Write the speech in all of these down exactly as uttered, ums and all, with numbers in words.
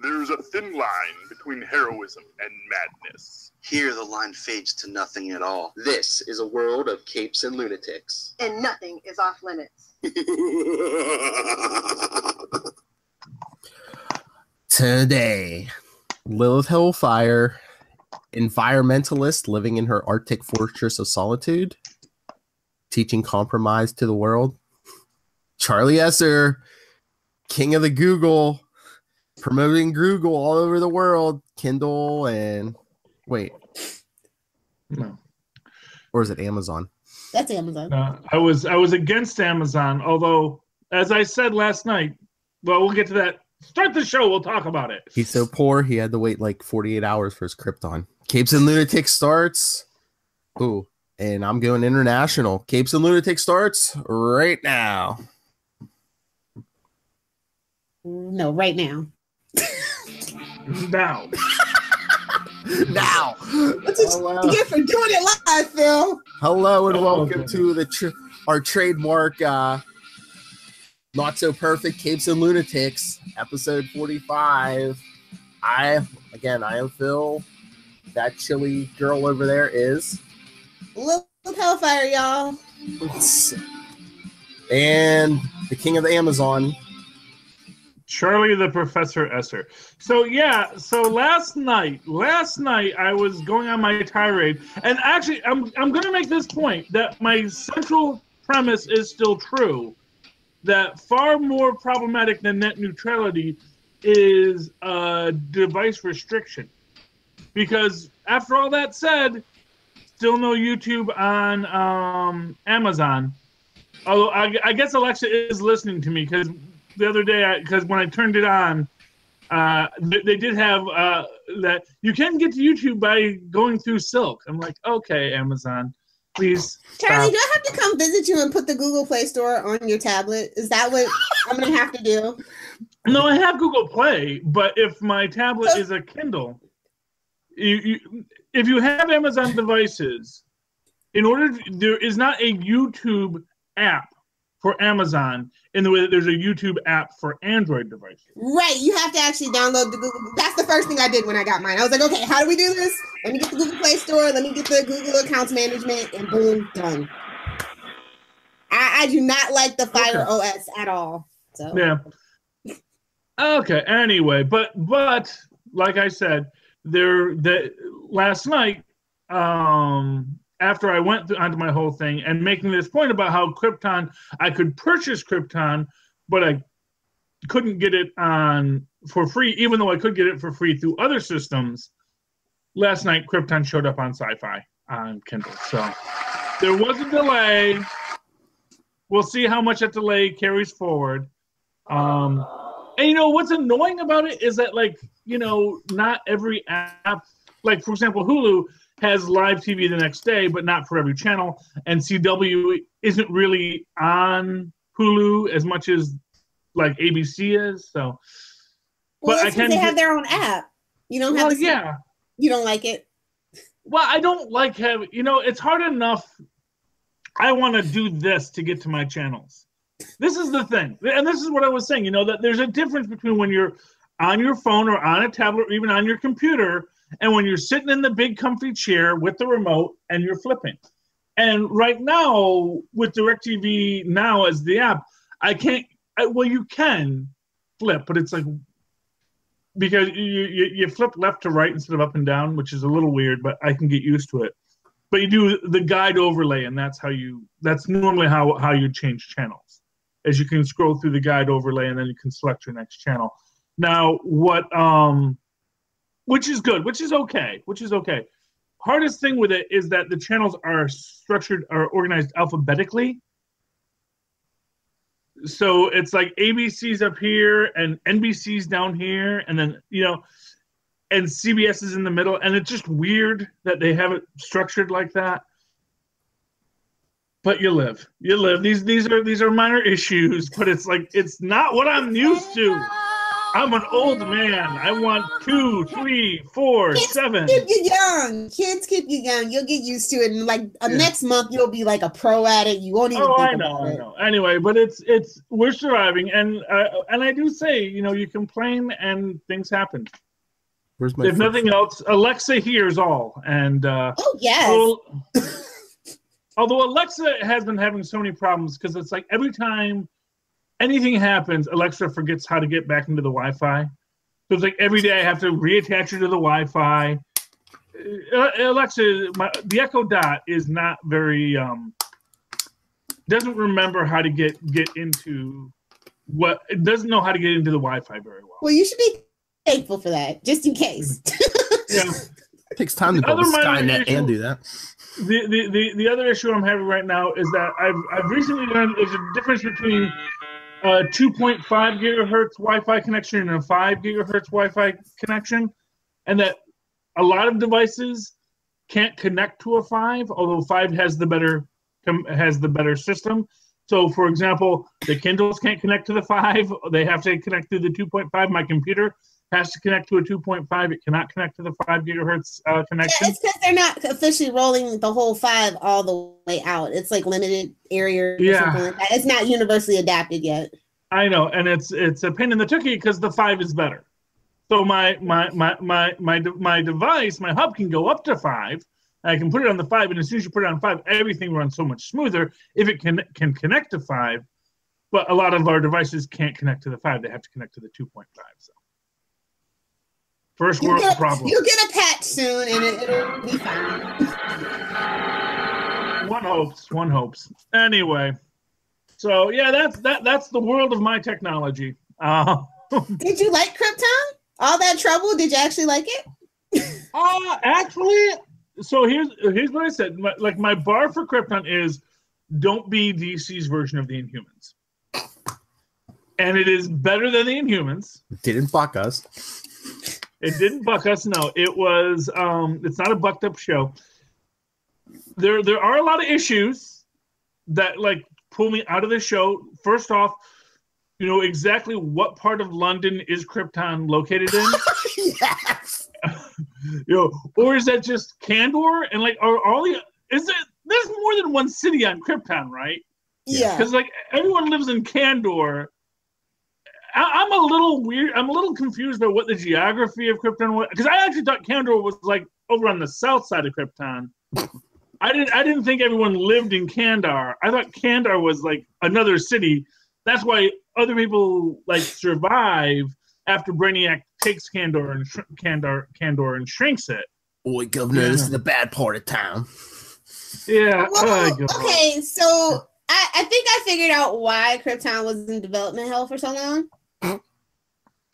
There's a thin line between heroism and madness. Here the line fades to nothing at all. This is a world of capes and lunatics. And nothing is off limits. Today, Lilith Hillfire, environmentalist living in her Arctic fortress of solitude, teaching compromise to the world. Charlie Esser, king of the Google, promoting Google all over the world. Kindle and... Wait. No. Or is it Amazon? That's Amazon. Uh, I was I was against Amazon, although, as I said last night, well, we'll get to that. Start the show. We'll talk about it. He's so poor, he had to wait like forty-eight hours for his Krypton. Capes and Lunatics starts. Ooh, and I'm going international. Capes and Lunatics starts right now. No, right now. Now. Now. That's what you get for doing it live, Phil. Hello and welcome oh, to the tr- our trademark uh, Not So Perfect Capes and Lunatics, episode forty-five. I, again, I am Phil. That chilly girl over there is... Lilith Hellfire, y'all. And the king of the Amazon... Charlie the Professor Esser. So, yeah, so last night, last night I was going on my tirade, and actually I'm I'm going to make this point that my central premise is still true, that far more problematic than net neutrality is uh, device restriction. Because after all that said, still no YouTube on um, Amazon. Although I, I guess Alexa is listening to me, because... the other day, because when I turned it on, uh, they, they did have uh, that you can get to YouTube by going through Silk. I'm like, okay, Amazon, please. Charlie, stop. Do I have to come visit you and put the Google Play Store on your tablet? Is that what I'm going to have to do? No, I have Google Play, but if my tablet so- is a Kindle, you, you, if you have Amazon devices, in order to, there is not a YouTube app for Amazon in the way that there's a YouTube app for Android devices. Right. You have to actually download the Google. That's the first thing I did when I got mine. I was like, okay, how do we do this? Let me get the Google Play Store. Let me get the Google Accounts Management. And boom, done. I, I do not like the Fire okay. O S at all. So. Yeah. Okay. Anyway, but but like I said, there the last night, um, after I went onto my whole thing and making this point about how Krypton, I could purchase Krypton, but I couldn't get it on for free, even though I could get it for free through other systems. Last night, Krypton showed up on Sci-Fi on Kindle. So there was a delay. We'll see how much that delay carries forward. Um, and, you know, what's annoying about it is that, like, you know, not every app, like, for example, Hulu has live T V the next day, but not for every channel. And C W isn't really on Hulu as much as like A B C is. So, well, but I can. They get... have their own app. You don't well, have. The... Yeah. You don't like it. Well, I don't like having. You know, it's hard enough. I want to do this to get to my channels. This is the thing, and this is what I was saying. You know, that there's a difference between when you're on your phone or on a tablet or even on your computer, and when you're sitting in the big comfy chair with the remote and you're flipping. And right now, with DirecTV Now as the app, I can't, I, well, you can flip, but it's like, because you, you you flip left to right instead of up and down, which is a little weird, but I can get used to it. But you do the guide overlay, and that's how you, that's normally how, how you change channels, as you can scroll through the guide overlay, and then you can select your next channel. Now, what... um. Which is good, which is okay, which is okay. Hardest thing with it is that the channels are structured, are organized alphabetically. So it's like A B C's up here and N B C's down here, and then, you know, and C B S is in the middle. And it's just weird that they have it structured like that. But you live, you live. These these are these are minor issues, but it's like, it's not what I'm used to. I'm an old man. I want two, three, four, kids seven. Keep you young. Kids keep you young. You'll get used to it. And like uh, yeah. next month, you'll be like a pro at it. You won't even. Oh, think I know, about I know. It. Anyway, but it's it's we're surviving, and uh, and I do say, you know, you complain and things happen. Where's my? If nothing from? else, Alexa hears all, and uh, oh yes. Well, although Alexa has been having so many problems because it's like every time anything happens, Alexa forgets how to get back into the Wi-Fi. So it's like every day I have to reattach her to the Wi-Fi. Uh, Alexa, my, the Echo Dot is not very, um, doesn't remember how to get, get into what, it doesn't know how to get into the Wi-Fi very well. Well, you should be thankful for that, just in case. Yeah. It takes time to go to Skynet and do that. The, the, the, the other issue I'm having right now is that I've, I've recently learned there's a difference between a two point five gigahertz Wi-Fi connection and a five gigahertz Wi-Fi connection, and that a lot of devices can't connect to a five, although five has the better has the better system. So, for example, the Kindles can't connect to the five. They have to connect to the two point five. My computer has to connect to a two point five. It cannot connect to the five gigahertz uh, connection. Yeah, it's because they're not officially rolling the whole five all the way out. It's like limited area. Yeah. Or something like that. It's not universally adapted yet. I know, and it's it's a pain in the tookie because the five is better. So my my my my my my device, my hub can go up to five. I can put it on the five, and as soon as you put it on five, everything runs so much smoother if it can can connect to five. But a lot of our devices can't connect to the five; they have to connect to the two point five. So. First world problem. You'll get a patch soon, and it, it'll be fine. One hopes. One hopes. Anyway, so yeah, that's that. That's the world of my technology. Uh, did you like Krypton? All that trouble? Did you actually like it? uh actually. So here's here's what I said. My, like my bar for Krypton is, don't be D C's version of the Inhumans. And it is better than the Inhumans. It didn't fuck us. It didn't buck us, no. It was, um, it's not a bucked up show. There there are a lot of issues that, like, pull me out of the show. First off, you know exactly what part of London is Krypton located in? Yes! You know, or is that just Kandor? And, like, are all the, is there, there's more than one city on Krypton, right? Yeah. Because, like, everyone lives in Kandor. I'm a little weird. I'm a little confused by what the geography of Krypton was, because I actually thought Kandor was like over on the south side of Krypton. I didn't. I didn't think everyone lived in Kandor. I thought Kandor was like another city. That's why other people like survive after Brainiac takes Kandor and sh Kandor, Kandor and shrinks it. Boy, Governor, yeah. This is the bad part of town. Yeah. Well, oh, okay, so I, I think I figured out why Krypton was in development hell for so long.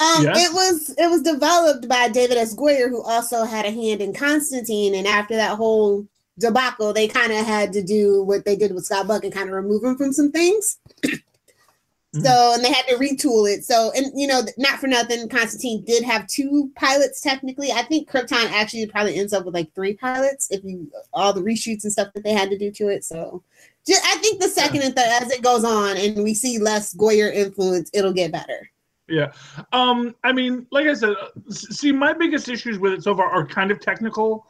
Um, yes. It was it was developed by David S. Goyer, who also had a hand in Constantine, and after that whole debacle, they kind of had to do what they did with Scott Buck and kind of remove him from some things. Mm-hmm. So, and they had to retool it. So, and you know, not for nothing, Constantine did have two pilots technically. I think Krypton actually probably ends up with like three pilots if you all the reshoots and stuff that they had to do to it. So, just I think the second yeah. and third, as it goes on, and we see less Goyer influence, it'll get better. Yeah. Um, I mean, like I said, see, my biggest issues with it so far are kind of technical,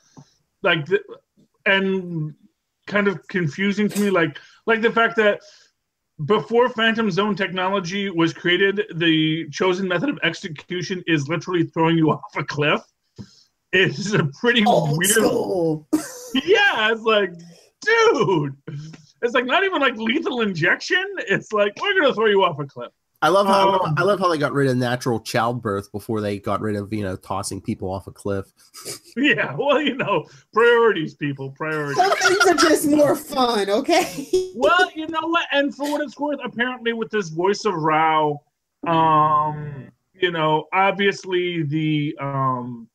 like, the, and kind of confusing to me. Like, like the fact that before Phantom Zone technology was created, the chosen method of execution is literally throwing you off a cliff. It's a pretty oh, weird. Cool. Yeah. It's like, dude, it's like not even like lethal injection. It's like, we're going to throw you off a cliff. I love how um, I love how they got rid of natural childbirth before they got rid of, you know, tossing people off a cliff. Yeah, well, you know, priorities, people, priorities. Some things are just more fun, okay? Well, you know what? And for what it's worth, apparently with this voice of Rao, um, you know, obviously the um,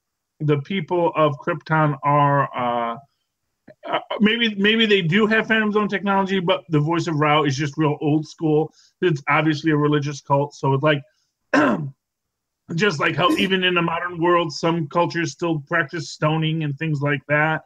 the people of Krypton are. Uh, Uh, maybe maybe they do have Phantom Zone technology, but the voice of Rao is just real old school. It's obviously a religious cult, so it's like just like how even in the modern world, some cultures still practice stoning and things like that.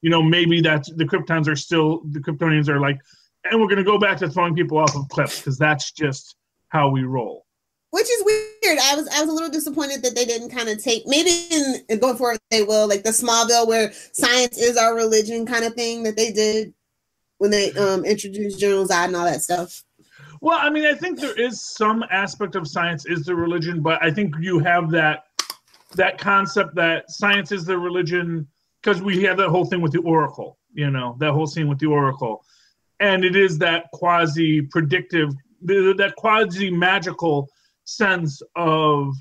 You know, maybe that's the Kryptons are still the Kryptonians are like, and we're gonna go back to throwing people off of cliffs because that's just how we roll. Which is weird. I was I was a little disappointed that they didn't kind of take, maybe in, going forward they will, like the Smallville where science is our religion kind of thing that they did when they um, introduced General Zod and all that stuff. Well, I mean, I think there is some aspect of science is the religion, but I think you have that that concept that science is the religion because we have that whole thing with the Oracle, you know, that whole scene with the Oracle. And it is that quasi-predictive, that quasi-magical sense of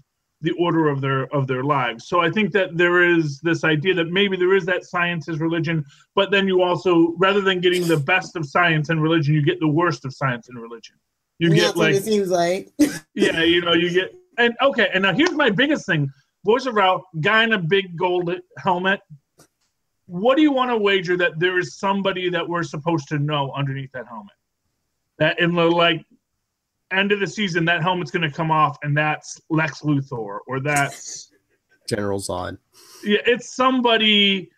the order of their of their lives. So I think that there is this idea that maybe there is that science is religion, but then you also, rather than getting the best of science and religion, you get the worst of science and religion. You That's get like, what it seems like. Yeah, you know, you get, and okay, and now here's my biggest thing. Voice of Rao, guy in a big gold helmet. What do you want to wager that there is somebody that we're supposed to know underneath that helmet? That in the like end of the season, that helmet's going to come off, and that's Lex Luthor, or that's General Zod. Yeah, it's somebody,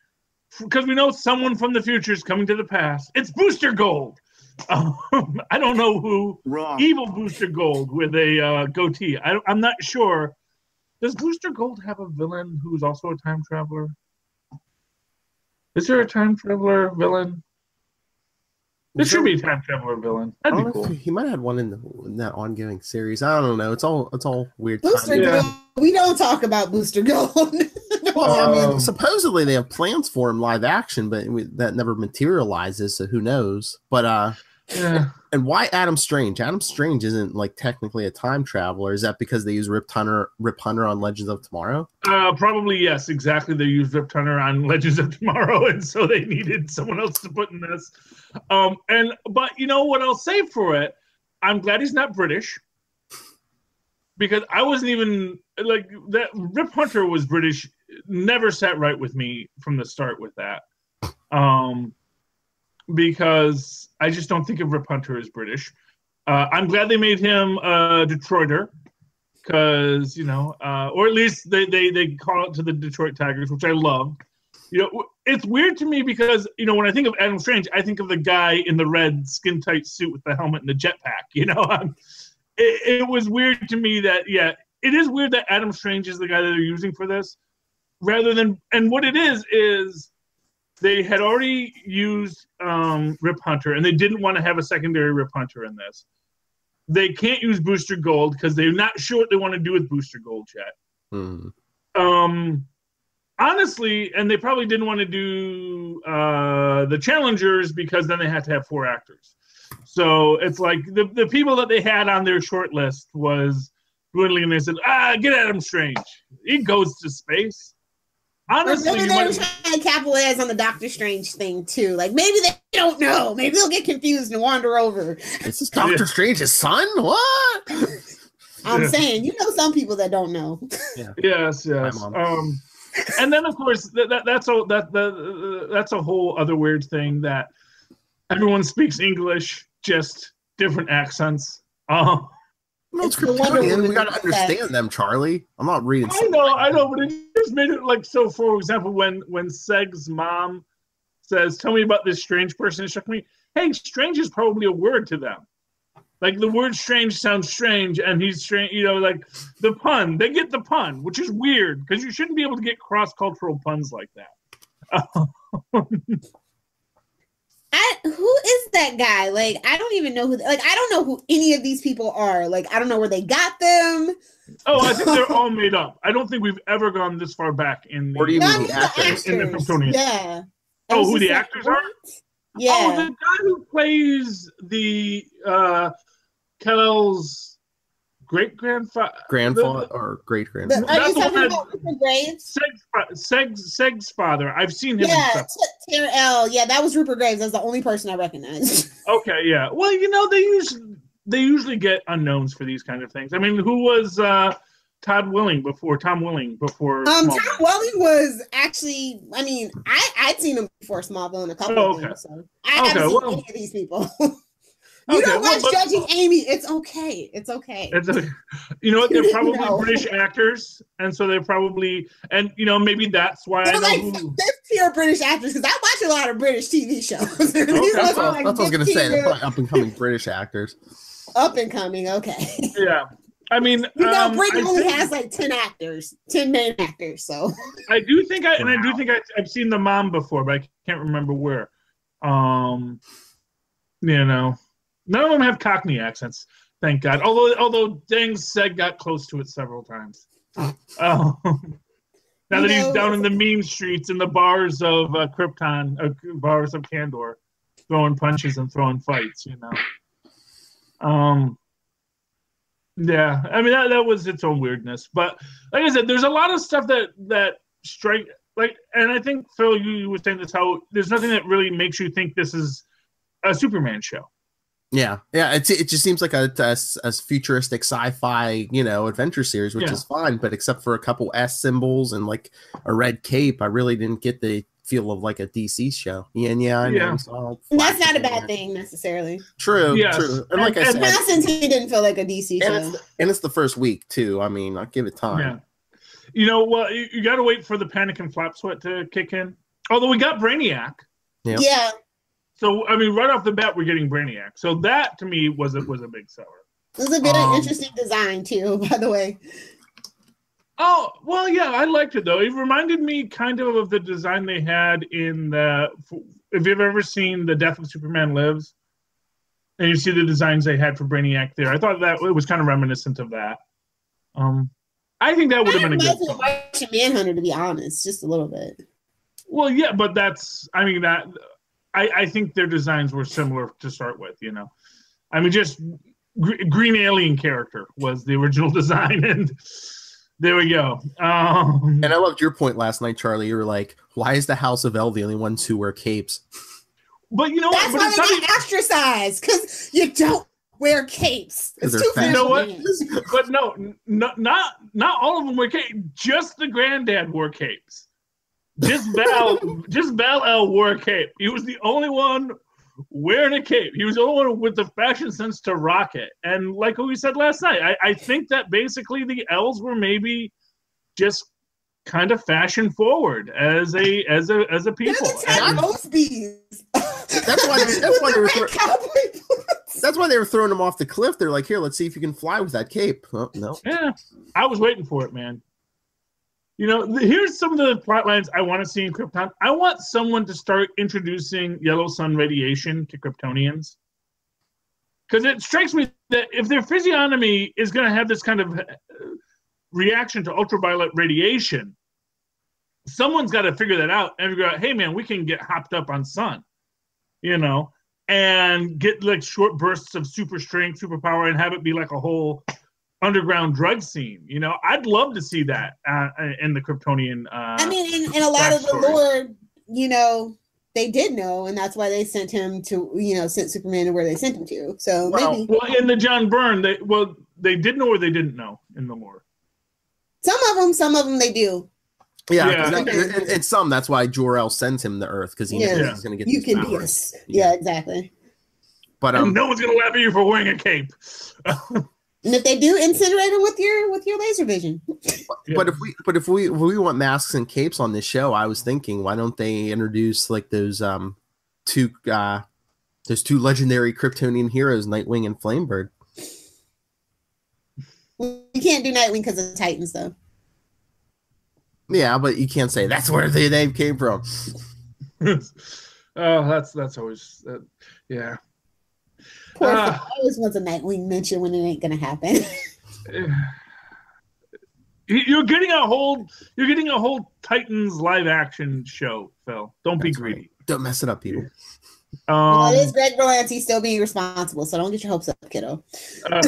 because we know someone from the future is coming to the past. It's Booster Gold. Um, I don't know who. Wrong. Evil Booster Gold with a uh, goatee. I, I'm not sure. Does Booster Gold have a villain who's also a time traveler? Is there a time traveler villain? There should be a time traveler villain. That'd be cool. He might have had one in, the, in that ongoing series. I don't know. It's all it's all weird. Booster Gold. Yeah. We don't talk about Booster Gold. Well, um, I mean, supposedly they have plans for him live action, but we, that never materializes. So who knows? But uh, yeah. And why Adam Strange? Adam Strange isn't like technically a time traveler. Is that because they use Rip Hunter, Rip Hunter on Legends of Tomorrow? Uh, probably yes. Exactly, they used Rip Hunter on Legends of Tomorrow, and so they needed someone else to put in this. Um, and but you know what I'll say for it? I'm glad he's not British, because I wasn't even like that. Rip Hunter was British. Never sat right with me from the start with that. Um. Because I just don't think of Rip Hunter as British. Uh, I'm glad they made him a Detroiter, because you know, uh, or at least they they they call it to the Detroit Tigers, which I love. You know, it's weird to me because you know when I think of Adam Strange, I think of the guy in the red skin tight suit with the helmet and the jetpack. You know, um, it, it was weird to me that yeah, it is weird that Adam Strange is the guy that they're using for this, rather than and what it is is. They had already used um, Rip Hunter, and they didn't want to have a secondary Rip Hunter in this. They can't use Booster Gold because they're not sure what they want to do with Booster Gold yet. Mm. Um, honestly, and they probably didn't want to do uh, the Challengers because then they had to have four actors. So it's like the, the people that they had on their short list was dwindling, and they said, ah, get Adam Strange. He goes to space. Honestly, maybe they were trying to capitalize on the Doctor Strange thing too. Like maybe they don't know. Maybe they'll get confused and wander over. This is Doctor yeah. Strange's son? What? I'm yeah. saying, you know, some people that don't know. Yeah. Yes, yes. Um, and then of course that, that that's a that the uh, that's a whole other weird thing that everyone speaks English, just different accents. Um, No, it's Kryptonian. We gotta understand that. them, Charlie. I'm not reading. I know, like I know, but it just made it like so. For example, when when Seg's mom says, "Tell me about this strange person," it struck me. Hey, strange is probably a word to them. Like the word "strange" sounds strange, and he's strange. You know, like the pun. They get the pun, which is weird because you shouldn't be able to get cross-cultural puns like that. I, who is that guy? Like, I don't even know who, like, I don't know who any of these people are. Like, I don't know where they got them. Oh, I think they're all made up. I don't think we've ever gone this far back in the, or do you no, mean the actors. In the Kryptonian. Yeah. Oh, who the like, actors what? are? Yeah. Oh, the guy who plays the, uh, Kal-El's great-grandfather. Grandfather or great-grandfather. Are you talking about Richard Graves? Seg's, Seg's, Seg's father. I've seen him. Yeah, T R L. Yeah, that was Rupert Graves. That's the only person I recognized. Okay, yeah. Well, you know, they usually, they usually get unknowns for these kinds of things. I mean, who was uh, Todd Welling before? Tom Welling before Um, Smallville. Tom Welling was actually, I mean, I, I'd seen him before Smallville and a couple oh, okay. of things. So I okay, haven't seen well, any of these people. You okay, don't watch well, but, Judging Amy. It's okay. It's okay. It's a, you know what? They're probably no. British actors, and so they're probably, and you know, maybe that's why they're I know like who... pure British actors, because I watch a lot of British T V shows. Okay, that's all, like that's what I was gonna say. They're probably up and coming British actors. Up and coming. Okay. Yeah. I mean, you know, um, Britain only has like ten actors, ten main actors. So I do think I, wow. and I do think I, I've seen the mom before, but I can't remember where. Um, you know, none of them have Cockney accents, thank God. Although, although Dang's said got close to it several times. Um, now that know, he's down in the mean streets in the bars of uh, Krypton, uh, bars of Kandor, throwing punches and throwing fights, you know. Um. Yeah, I mean that, that was its own weirdness, but like I said, there's a lot of stuff that that strike like, and I think Phil, you, you were saying this how there's nothing that really makes you think this is a Superman show. Yeah, yeah, it it just seems like a a, a futuristic sci-fi, you know, adventure series, which yeah. is fine, but except for a couple S symbols and like a red cape, I really didn't get the feel of like a D C show. Yeah, and yeah, I know. Yeah. So and that's not a bad thing necessarily. True, yes. true. And like and, I said, Constantine didn't feel like a D C and show. It's the, and it's the first week too. I mean, I'll give it time. Yeah. You know, well, you, you got to wait for the panic and flop sweat to kick in. Although we got Brainiac. Yep. Yeah. So I mean, right off the bat, we're getting Brainiac. So that to me was a was a big seller. It was a bit um, of interesting design too, by the way. Oh, well, yeah, I liked it, though. It reminded me kind of of the design they had in the... If you've ever seen The Death of Superman Lives, and you see the designs they had for Brainiac there, I thought that it was kind of reminiscent of that. Um, I think that would have been a good one. I liked Manhunter, to be honest, just a little bit. Well, yeah, but that's... I mean, that... I, I think their designs were similar to start with, you know? I mean, just... Gr- green alien character was the original design, and... There we go. Um, and I loved your point last night, Charlie. You were like, why is the House of L the only ones who wear capes? But you know what? That's but why it's they not get ostracized, because you don't wear capes. It's too fast. You know what? But no, no, not not all of them wear capes. Just the granddad wore capes. Just Bal, just Bal-El wore a cape. He was the only one wearing a cape. He was the only one with the fashion sense to rock it. And like we said last night, I, I think that basically the L's were maybe just kind of fashion forward as a as a as a people. And most bees. That's why they, that's why they were throw, that's why they were throwing him off the cliff. They're like, here, let's see if you can fly with that cape. Oh, no. Yeah. I was waiting for it, man. You know, here's some of the plot lines I want to see in Krypton. I want someone to start introducing yellow sun radiation to Kryptonians. Because it strikes me that if their physiognomy is going to have this kind of reaction to ultraviolet radiation, someone's got to figure that out and figure out, hey, man, we can get hopped up on sun, you know, and get like short bursts of super strength, superpower, and have it be like a whole underground drug scene. You know, I'd love to see that uh, in the Kryptonian uh I mean, and, and a lot of the lore, you know, they did know, and that's why they sent him to, you know, sent Superman to where they sent him to. So well, maybe well in the John Byrne, they well they did know or they didn't know in the lore. Some of them, some of them they do. Yeah, yeah. That, and, and some that's why Jor-El sends him to Earth, because he yeah. knows he's going to get you can do this. Yeah. yeah, exactly. But um, and no one's going to laugh at you for wearing a cape. And if they do, incinerate it with your with your laser vision. Yeah. But if we but if we if we want masks and capes on this show, I was thinking, why don't they introduce like those um two uh those two legendary Kryptonian heroes, Nightwing and Flamebird? You can't do Nightwing because of Titans, though. Yeah, but you can't say that's where the name came from. oh, that's that's always uh, yeah. Poor uh, I always wants a Nightwing mention when it ain't gonna happen. You're getting a whole, you're getting a whole Titans live action show, Phil. Don't That's be greedy. Right. Don't mess it up, people. Um, well, it is Greg Berlanti still being responsible, so don't get your hopes up, kiddo. uh,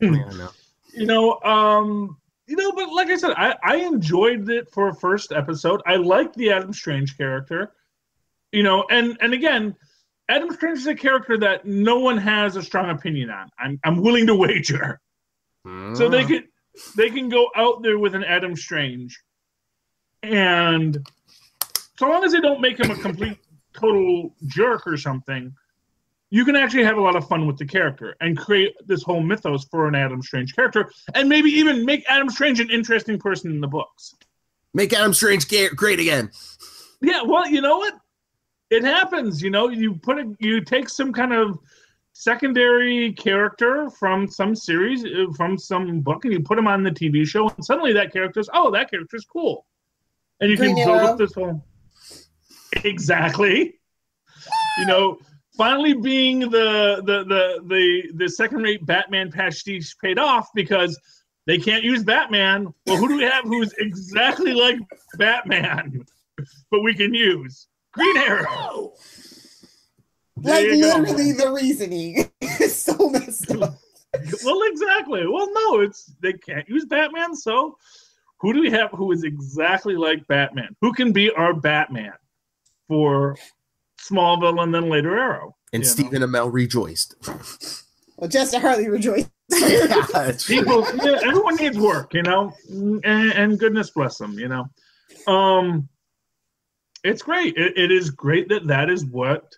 you know, um, you know, but like I said, I, I enjoyed it for a first episode. I liked the Adam Strange character, you know, and and again. Adam Strange is a character that no one has a strong opinion on. I'm I'm willing to wager. Mm. So they can they can go out there with an Adam Strange, and so long as they don't make him a complete total jerk or something, you can actually have a lot of fun with the character and create this whole mythos for an Adam Strange character, and maybe even make Adam Strange an interesting person in the books. Make Adam Strange great again. Yeah, well, you know what? It happens, you know, you put it, you take some kind of secondary character from some series, from some book, and you put him on the T V show, and suddenly that character's, oh, that character's cool. And you Green can build up this whole... Exactly. You know, finally being the the the the, the second-rate Batman pastiche paid off because they can't use Batman. Well, who do we have who's exactly like Batman, but we can use? Green Arrow. Like, literally the reasoning is so messed up. Well, exactly. Well, no, it's they can't use Batman, so who do we have who is exactly like Batman? Who can be our Batman for Smallville and then later Arrow? And Stephen Amell rejoiced. Well, Justin Hartley rejoiced. Yeah, people, yeah, everyone needs work, you know, and, and goodness bless them, you know. Um, it's great. It, it is great that that is what...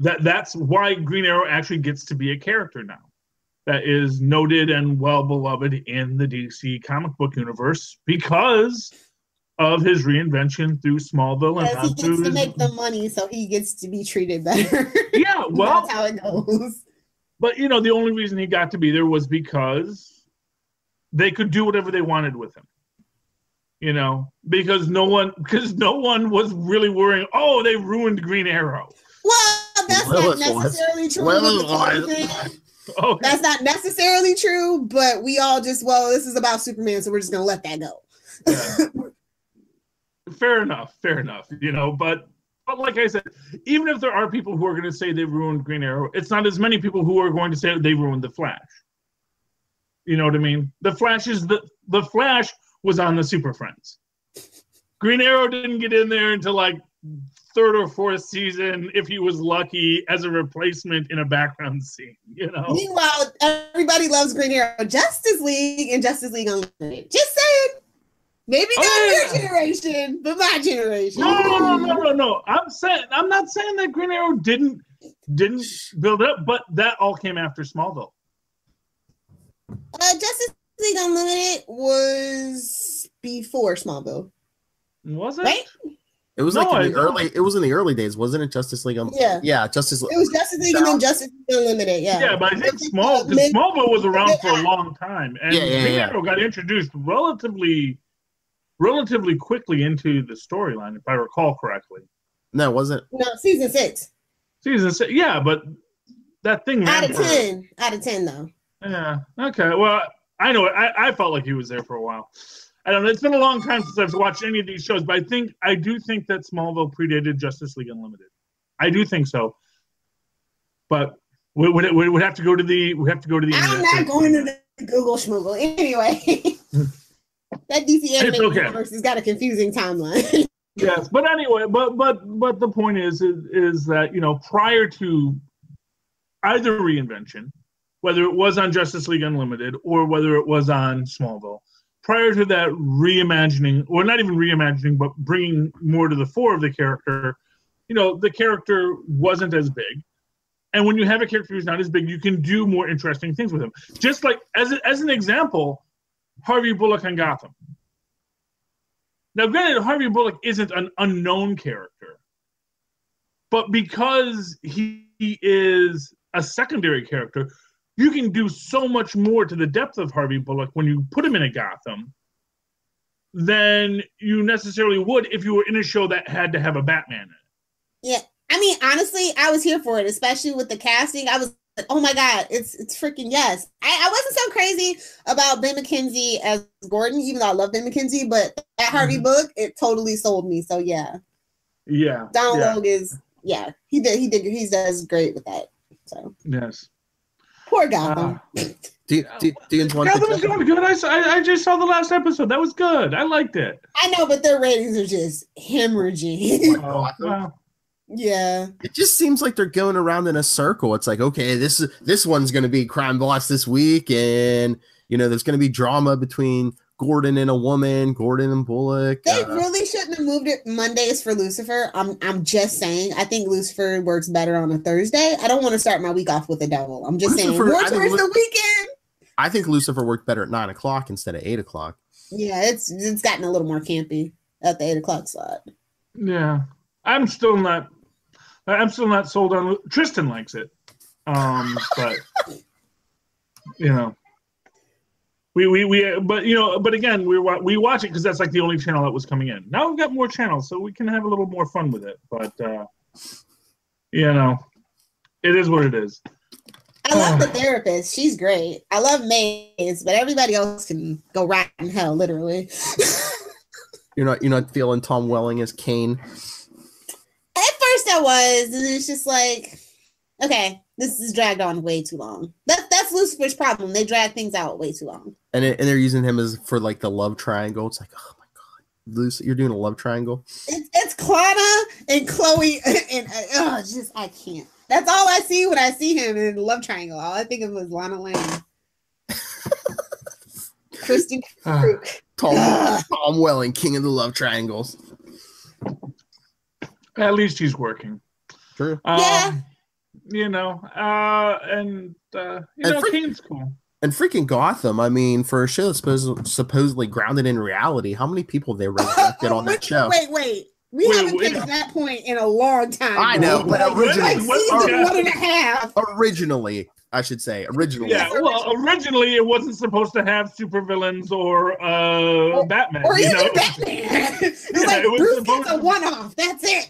That that's why Green Arrow actually gets to be a character now that is noted and well beloved in the D C comic book universe because of his reinvention through Smallville. And he gets to make the money, so he gets to be treated better. Yeah, well, that's how it goes. But you know, the only reason he got to be there was because they could do whatever they wanted with him. You know, because no one, because no one was really worrying. Oh, they ruined Green Arrow. Well. That's Lilith not necessarily was. true. Lilith Lilith. That's not necessarily true, but we all just, well, this is about Superman, so we're just going to let that go. Yeah. Fair enough. Fair enough. You know, but, but like I said, even if there are people who are going to say they ruined Green Arrow, it's not as many people who are going to say they ruined The Flash. You know what I mean? The Flash is the, the Flash was on the Super Friends. Green Arrow didn't get in there until like third or fourth season, if he was lucky, as a replacement in a background scene, you know. Meanwhile, everybody loves Green Arrow, Justice League, and Justice League Unlimited. Just saying, maybe not oh, yeah. your generation, but my generation. No, no, no, no, no. I'm saying I'm not saying that Green Arrow didn't didn't build up, but that all came after Smallville. Uh, Justice League Unlimited was before Smallville. Was it? Right? It was no, like in the early. It was in the early days, wasn't it? Justice League. Um, yeah, yeah. Justice. It was Justice League and then Justice League Unlimited. Yeah. Yeah, but I think Small, because Smallville was around for a long time, and yeah, yeah, yeah. Arrow got introduced relatively, relatively quickly into the storyline, if I recall correctly. No, wasn't. No, season six. Season six. Yeah, but that thing. Out of ten. Out of ten, though. Yeah. Okay. Well, I know. I I felt like he was there for a while. I don't know. It's been a long time since I've watched any of these shows, but I think I do think that Smallville predated Justice League Unlimited. I do think so, but we would we, we have to go to the we have to go to the. I'm not going to the Google Schmoogle anyway. That D C animated okay. universe has got a confusing timeline. Yes, but anyway, but but but the point is, is is that you know prior to either reinvention, whether it was on Justice League Unlimited or whether it was on Smallville. Prior to that reimagining, or not even reimagining, but bringing more to the fore of the character, you know, the character wasn't as big. And when you have a character who's not as big, you can do more interesting things with him. Just like, as, a, as an example, Harvey Bullock on Gotham. Now, granted, Harvey Bullock isn't an unknown character. But because he, he is a secondary character, you can do so much more to the depth of Harvey Bullock when you put him in a Gotham than you necessarily would if you were in a show that had to have a Batman in it. Yeah. I mean, honestly, I was here for it, especially with the casting. I was like, oh my God, it's it's freaking yes. I, I wasn't so crazy about Ben McKenzie as Gordon, even though I love Ben McKenzie, but that Harvey mm-hmm. Bullock, it totally sold me. So yeah. Yeah. Don yeah. Logue is, yeah, he did, he did, he does great with that. So yes. Poor Gotham. Uh, do, do, do you want Gotham was going good. I, saw, I, I just saw the last episode. That was good. I liked it. I know, but their ratings are just hemorrhaging. Oh, well. Yeah. It just seems like they're going around in a circle. It's like, okay, this is this one's going to be crime boss this week, and you know, there's going to be drama between Gordon and a woman, Gordon and Bullock. They uh, really shouldn't have moved it Mondays for Lucifer. I'm I'm just saying. I think Lucifer works better on a Thursday. I don't want to start my week off with the devil. I'm just Lucifer, saying. More towards the weekend. I think Lucifer worked better at nine o'clock instead of eight o'clock. Yeah, it's it's gotten a little more campy at the eight o'clock slot. Yeah, I'm still not. I'm still not sold on. Tristan likes it. Um, but you know, we we we. But you know, but again, we we watch it because that's like the only channel that was coming in. Now we've got more channels, so we can have a little more fun with it. But uh, you know, it is what it is. I love the therapist. She's great. I love Maze, but everybody else can go rot in hell, literally. You're not you're not feeling Tom Welling as Kane? At first I was, and it's just like, okay, this is dragged on way too long. That, that's Lucifer's problem. They drag things out way too long. And it, and they're using him as for like the love triangle. It's like, oh my god, Lucy, you're doing a love triangle? It's, it's Clara and Chloe and uh, oh, just I can't. That's all I see when I see him in the love triangle. All I think of was Lana Lang. Kristen Krug. Uh, Tom, Tom Welling, king of the love triangles. At least he's working. True. Um, yeah. You know, uh, and, uh, you and know, freaking, Kane's cool. And freaking Gotham, I mean, for a show that's supposed, supposedly grounded in reality, how many people they resurrected on that show? Wait, wait. We wait, haven't wait, picked wait. that point in a long time. I know, but like, originally, like season yeah. one and a half. Originally, I should say, originally. Yeah, well, originally it wasn't supposed to have supervillains or uh, well, Batman. Or even you know? Batman. It's yeah, like it was Bruce supposed is a one-off. That's it.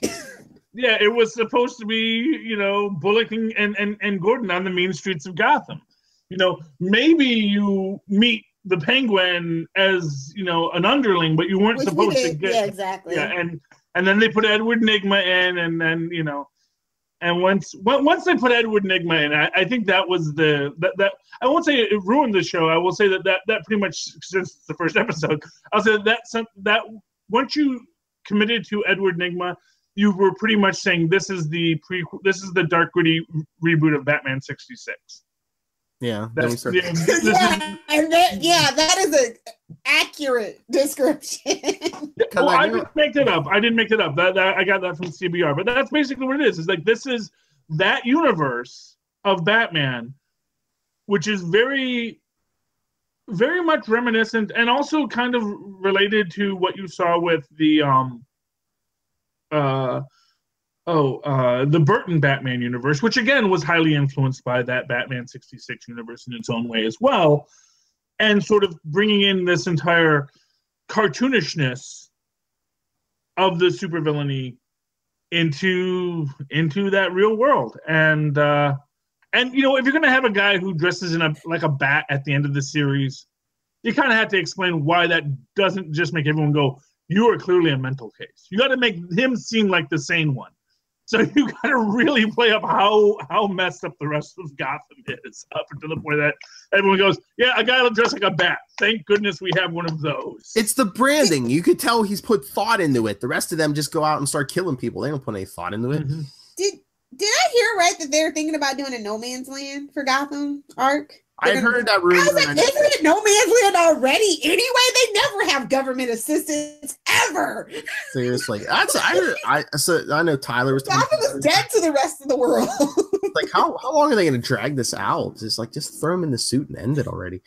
Yeah, it was supposed to be, you know, Bullock and and and Gordon on the mean streets of Gotham. You know, maybe you meet the Penguin as you know an underling, but you weren't Which supposed we to get. Yeah, exactly. Yeah, and. And then they put Edward Nygma in, and then you know, and once once they put Edward Nygma in, I, I think that was the that, that I won't say it ruined the show. I will say that that, that pretty much since the first episode, I'll say that that, that once you committed to Edward Nygma, you were pretty much saying this is the pre this is the dark gritty reboot of Batman sixty-six. Yeah, that's yeah, yeah, and that, yeah, that is an accurate description. Well, I, I didn't make that up. I didn't make it up. That, that I got that from C B R. But that's basically what it is. It's like this is that universe of Batman, which is very, very much reminiscent and also kind of related to what you saw with the um, uh. Oh, uh, the Burton Batman universe, which again was highly influenced by that Batman sixty-six universe in its own way as well, and sort of bringing in this entire cartoonishness of the supervillainy into into that real world. And uh, and you know, if you're gonna have a guy who dresses in a like a bat at the end of the series, you kind of have to explain why that doesn't just make everyone go, "You are clearly a mental case." You got to make him seem like the sane one. So you got to really play up how how messed up the rest of Gotham is, up to the point that everyone goes, "Yeah, a guy will dress like a bat. Thank goodness we have one of those." It's the branding. You could tell he's put thought into it. The rest of them just go out and start killing people. They don't put any thought into it. Mm-hmm. Did Did I hear right that they're thinking about doing a No Man's Land for Gotham arc? I had heard that rumor. I was like, isn't it No Man's Land already? Anyway, they never have government assistance ever. Seriously, that's I heard. I so I know Tyler was. Gotham is dead to the rest of the world. Like, how how long are they going to drag this out? It's like just throw him in the suit and end it already.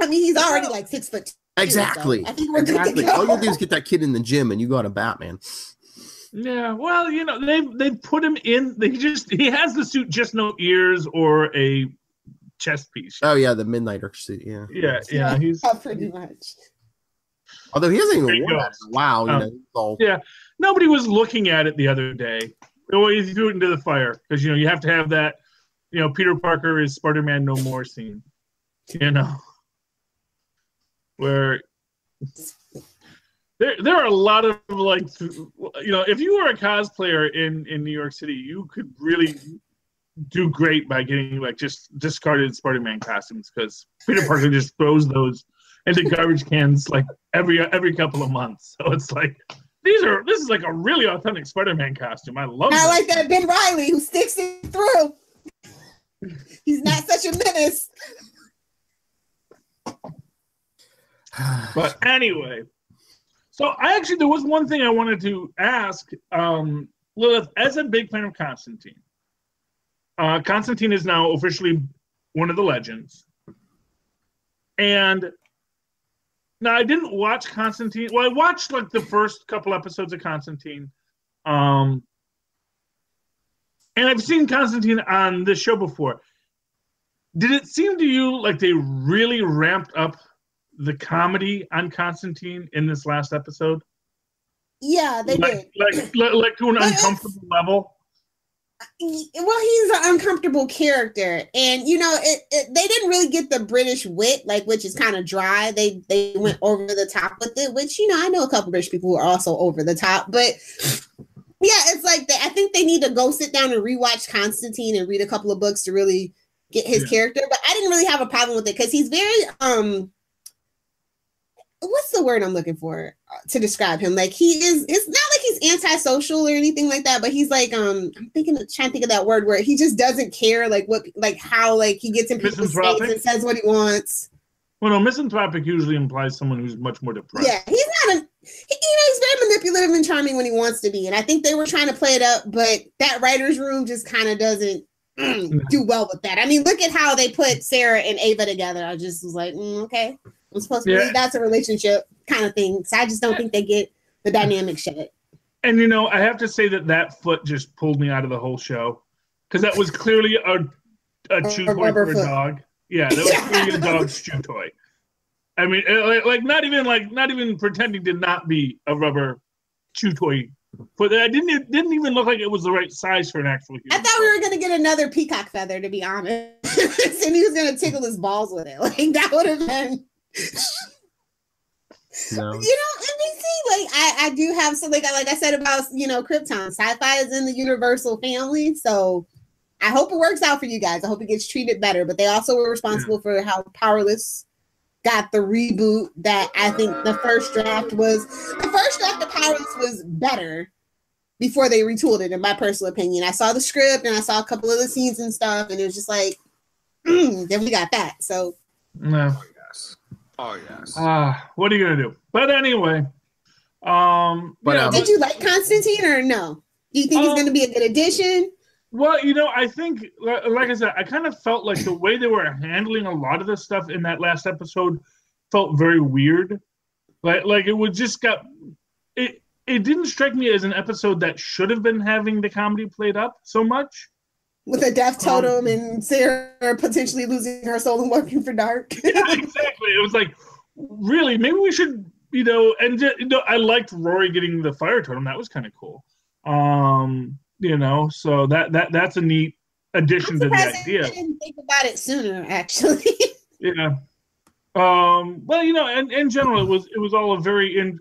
I mean, he's already like six foot two. Exactly. So I think we're exactly. Good to go. All you do is get that kid in the gym, and you got a Batman. Yeah, well, you know they they put him in. They just he has the suit, just no ears or a chest piece. Oh yeah, the Midnighter suit. Yeah, yeah, yeah. He's oh, pretty much. Although he hasn't even worn that. Wow. Um, you know, all... Yeah, nobody was looking at it the other day. They always threw it into the fire because you know you have to have that. You know, Peter Parker is Spider-Man No More scene. You know, where there there are a lot of like, you know, if you were a cosplayer in in New York City, you could really do great by getting like just discarded Spider-Man costumes because Peter Parker just throws those into garbage cans like every every couple of months. So it's like these are this is like a really authentic Spider-Man costume. I love. I like that Ben Reilly who sticks it through. He's not such a menace. But anyway, so I actually there was one thing I wanted to ask um, Lilith as a big fan of Constantine. Uh, Constantine is now officially one of the legends. And now I didn't watch Constantine. Well, I watched like the first couple episodes of Constantine. Um, And I've seen Constantine on this show before. Did it seem to you like they really ramped up the comedy on Constantine in this last episode? Yeah, they like, did. Like, like, like to an but uncomfortable level? Well, he's an uncomfortable character. And, you know, it, it, they didn't really get the British wit, like, which is kind of dry. They they went over the top with it, which, you know, I know a couple British people who are also over the top. But, yeah, it's like, they, I think they need to go sit down and rewatch Constantine and read a couple of books to really get his yeah. character. But I didn't really have a problem with it because he's very... um. What's the word I'm looking for to describe him? Like he is, it's not like he's antisocial or anything like that, but he's like, um, I'm thinking, of, trying to think of that word where he just doesn't care, like what, like how, like he gets in people's face and says what he wants. Well, no, misanthropic usually implies someone who's much more depressed. Yeah, he's not a, he, you know, he's very manipulative and charming when he wants to be, and I think they were trying to play it up, but that writer's room just kind of doesn't mm, do well with that. I mean, look at how they put Sarah and Ava together. I just was like, mm, okay. I'm supposed to yeah. believe that's a relationship kind of thing. So I just don't think they get the dynamic shit. And, you know, I have to say that that foot just pulled me out of the whole show. Because that was clearly a, a, a chew a toy for foot. a dog. Yeah, that was yeah. clearly a dog's chew toy. I mean, like, like not even like not even pretending to not be a rubber chew toy. But I didn't, it didn't even look like it was the right size for an actual human. I thought we were going to get another peacock feather, to be honest. And he was going to tickle his balls with it. Like, that would have been... No. You know, N B C, like I, I do have so like I like I said about you know Krypton. Sci-Fi is in the Universal family, so I hope it works out for you guys. I hope it gets treated better. But they also were responsible yeah. for how Powerless got the reboot that I think the first draft was the first draft of Powerless was better before they retooled it, in my personal opinion. I saw the script and I saw a couple of the scenes and stuff, and it was just like mm, then we got that. So no. Oh yes. Uh, what are you gonna do? But anyway, um, but, you know, um did you like Constantine or no? Do you think um, he's gonna be a good addition? Well, you know, I think, like I said, I kind of felt like the way they were handling a lot of this stuff in that last episode felt very weird. Like, like it would just got it. It didn't strike me as an episode that should have been having the comedy played up so much. With a death totem um, and Sarah potentially losing her soul and working for Dark. Yeah, exactly. It was like, really, maybe we should, you know, and just, you know, I liked Rory getting the fire totem. That was kind of cool. Um, you know, so that that that's a neat addition to the idea. I didn't think about it sooner, actually. Yeah. Um, well, you know, and in general, it was it was all a very in,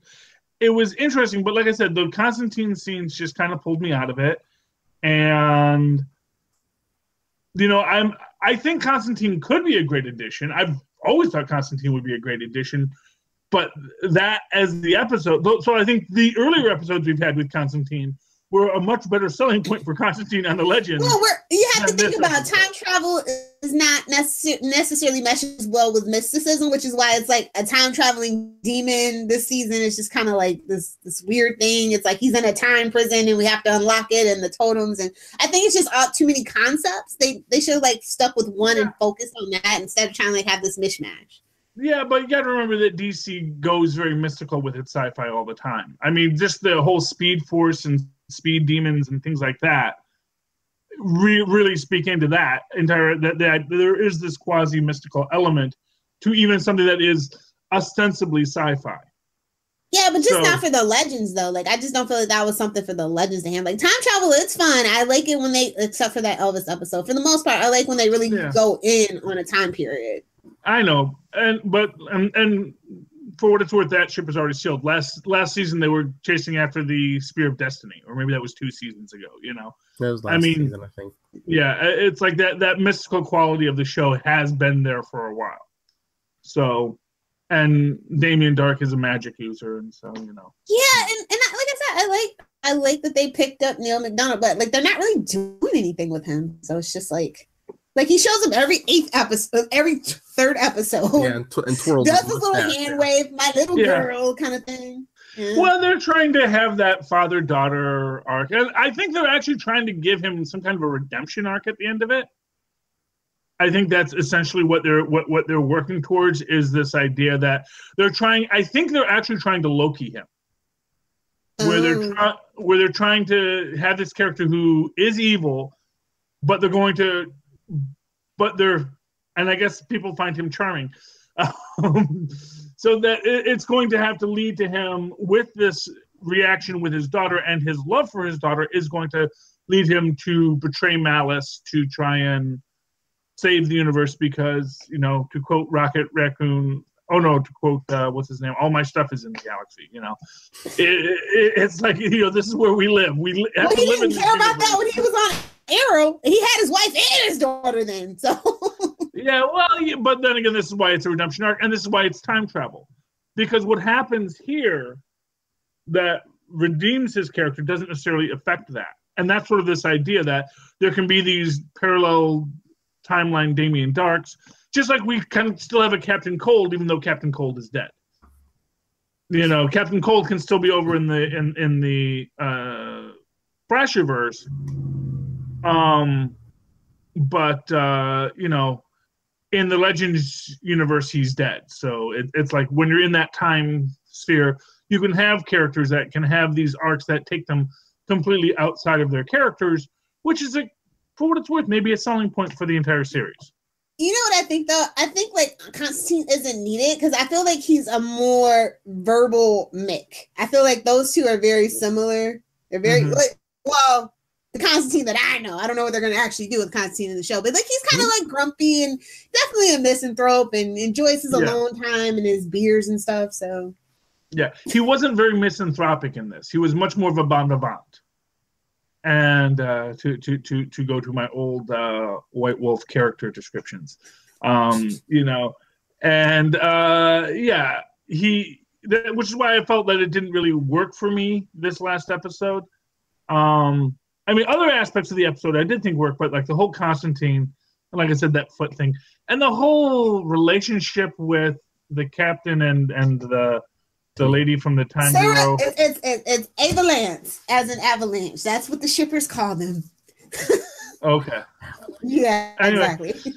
it was interesting, but like I said, the Constantine scenes just kind of pulled me out of it, and. You know, I'm. I think Constantine could be a great addition. I've always thought Constantine would be a great addition, but that as the episode. So I think the earlier episodes we've had with Constantine were a much better selling point for Constantine and the legend. Well, we're, you have to think about episode. Time travel is not necessar- necessarily meshes well with mysticism, which is why it's like a time traveling demon this season is just kind of like this this weird thing. It's like he's in a time prison and we have to unlock it and the totems. And I think it's just all too many concepts. They they should have like stuck with one yeah. and focused on that instead of trying to like have this mishmash. Yeah, but you got to remember that D C goes very mystical with its sci-fi all the time. I mean, just the whole Speed Force and speed demons and things like that re- really speak into that entire that, that there is this quasi mystical element to even something that is ostensibly sci-fi. Yeah, but just so, not for the legends though. Like I just don't feel like that was something for the legends to handle. Like time travel, it's fun. I like it when they, except for that Elvis episode. For the most part, I like when they really yeah. go in on a time period. I know, and but and and. For what it's worth, that ship is already sailed. Last last season, they were chasing after the Spear of Destiny, or maybe that was two seasons ago. You know, that was last I mean, season, I think. Yeah, it's like that that mystical quality of the show has been there for a while. So, and Damien Dark is a magic user, and so you know. Yeah, and and I, like I said, I like I like that they picked up Neil McDonough, but like they're not really doing anything with him. So it's just like. Like he shows up every eighth episode, every third episode. Yeah, and, tw- and twirls. Does his little hand yeah. wave, my little yeah. girl kind of thing. Yeah. Well, they're trying to have that father-daughter arc, and I think they're actually trying to give him some kind of a redemption arc at the end of it. I think that's essentially what they're what, what they're working towards is this idea that they're trying. I think they're actually trying to Loki him, where oh. they're try- where they're trying to have this character who is evil. but they're going to, but they're, and I guess people find him charming. Um, so that it, it's going to have to lead to him with this reaction with his daughter, and his love for his daughter is going to lead him to betray Malice to try and save the universe because, you know, to quote Rocket Raccoon, oh no, to quote, uh, what's his name? All my stuff is in the galaxy, you know. It, it, it's like, you know, this is where we live. We li- well, have to he live didn't in care about universe. That when he was on Arrow. He had his wife and his daughter then, so. Yeah, well, yeah, but then again, this is why it's a redemption arc, and this is why it's time travel. Because what happens here that redeems his character doesn't necessarily affect that. And that's sort of this idea that there can be these parallel timeline Damien Darks, just like we kind of still have a Captain Cold, even though Captain Cold is dead. You know, Captain Cold can still be over in the in in the uh, Flashiverse, um, but uh, you know, in the Legends universe, he's dead. So it, it's like when you're in that time sphere, you can have characters that can have these arcs that take them completely outside of their characters, which is a, for what it's worth, maybe a selling point for the entire series. You know what I think, though? I think, like, Constantine isn't needed because I feel like he's a more verbal Mick. I feel like those two are very similar. They're very, mm-hmm. like, well, the Constantine that I know. I don't know what they're going to actually do with Constantine in the show. But, like, he's kind of, mm-hmm. like, grumpy and definitely a misanthrope and enjoys his yeah. alone time and his beers and stuff, so. Yeah. He wasn't very misanthropic in this. He was much more of a bon vivant. And uh, to, to, to, to go to my old uh, White Wolf character descriptions, um, you know, and uh, yeah, he, th- which is why I felt that it didn't really work for me this last episode. Um, I mean, other aspects of the episode I did think worked, but like the whole Constantine, and like I said, that foot thing, and the whole relationship with the captain and, and the The lady from the Time Sarah, Bureau. It's, it's, it's Avalanche, as an avalanche. That's what the shippers call them. Okay. Yeah, anyway. Exactly.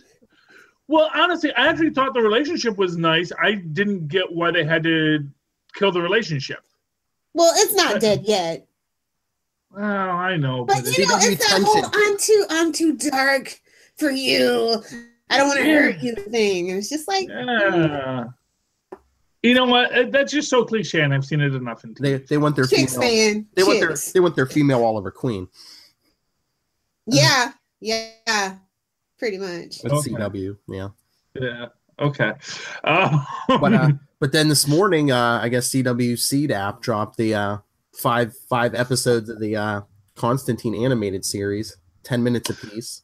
Well, honestly, I actually thought the relationship was nice. I didn't get why they had to kill the relationship. Well, it's not but, dead yet. Well, I know. But, but you know, it's that whole, I'm too, I'm too dark for you. I don't want to yeah. hurt you thing. It was just like... Yeah. Mm. You know what? That's just so cliche, and I've seen it enough. In they they want their Chicks, female. Man. They Chicks. want their they want their female Oliver Queen. Yeah, yeah, pretty much. That's okay. C W, yeah. Yeah. Okay. Um. But uh, but then this morning, uh, I guess C W Seed app dropped the uh, five five episodes of the uh, Constantine animated series, ten minutes apiece.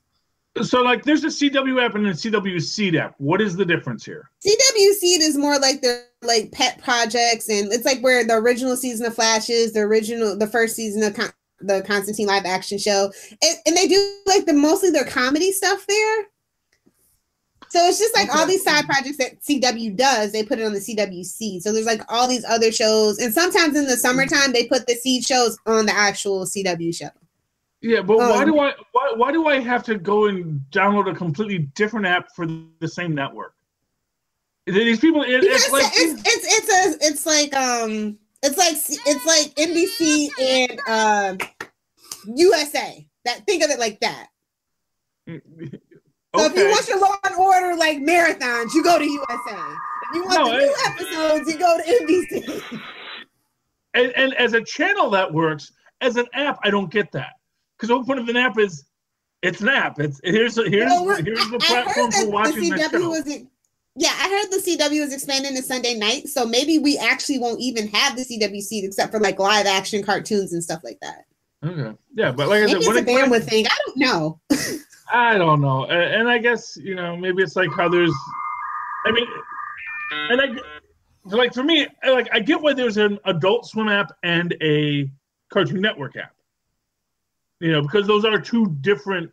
So, like, there's a C W app and a C W Seed app. What is the difference here? C W Seed is more like their, like, pet projects, and it's like where the original season of Flash is, the original, the first season of Con- the Constantine live action show, and, and they do, like, the mostly their comedy stuff there. So it's just like okay. all these side projects that C W does, they put it on the C W Seed. So there's like all these other shows, and sometimes in the summertime they put the Seed shows on the actual C W show. Yeah, but um, why do I why why do I have to go and download a completely different app for the same network? These people, it, it's like it's it's it's, a, it's like um it's like it's like N B C and uh, U S A. That think of it like that. Okay. So if you want your Law and Order like marathons, you go to U S A. If you want no, the new I, episodes, you go to N B C. And, and as a channel that works, as an app, I don't get that. Because the whole point of an app is, it's an app. It's here's a, here's no, here's the platform for watching the C W show. Was, yeah, I heard the C W is expanding to Sunday night, so maybe we actually won't even have the C W Seed except for like live action cartoons and stuff like that. Okay, yeah, but like maybe I said, it's when a bandwidth thing. I don't know. I don't know, and I guess you know maybe it's like how there's, I mean, and I like for me like I get why there's an Adult Swim app and a Cartoon Network app. You know, because those are two different,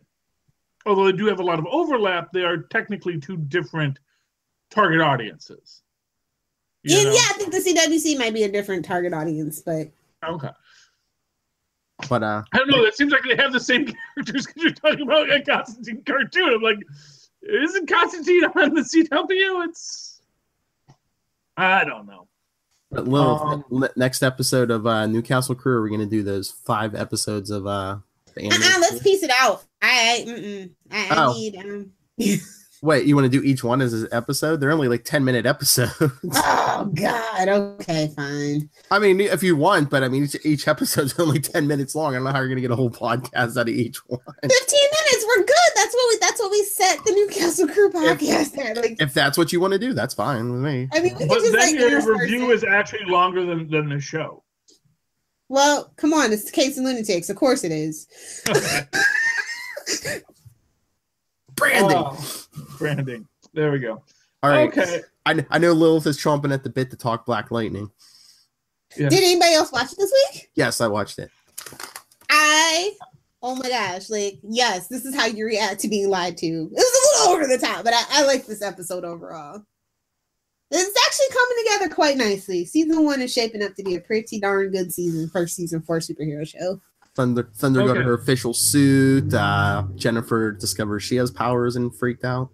although they do have a lot of overlap, they are technically two different target audiences. Yeah, yeah, I think the C W C might be a different target audience, but... Okay. But, uh... I don't know, it seems like they have the same characters because you're talking about a Constantine cartoon. I'm like, isn't Constantine on the C W? It's... I don't know. But Lilith, um, ne- next episode of uh, Newcastle Crew, we're going to do those five episodes of... uh. Uh-uh, let's piece it out. I, I, mm-mm. I, I need. Um... Wait, you want to do each one as an episode? They're only like ten minute episodes. Oh, God. Okay, fine. I mean, if you want, but I mean, each, each episode's only ten minutes long. I don't know how you're going to get a whole podcast out of each one. fifteen minutes. We're good. That's what we That's what we set the Newcastle Crew podcast if, at. Like, if that's what you want to do, that's fine with me. I mean, we But just, then like, your review person. is actually longer than, than the show. Well, come on. It's the Case and Lunatics. Of course it is. Branding. Oh, branding. There we go. All right. Okay. I, I know Lilith is chomping at the bit to talk Black Lightning. Yeah. Did anybody else watch it this week? Yes, I watched it. I, oh my gosh, like, yes, this is how you react to being lied to. It was a little over the top, but I, I like this episode overall. It's actually coming together quite nicely. Season one is shaping up to be a pretty darn good season, first season for a superhero show. Thunder, Thunder okay. got her official suit. Uh, Jennifer discovers she has powers and freaked out.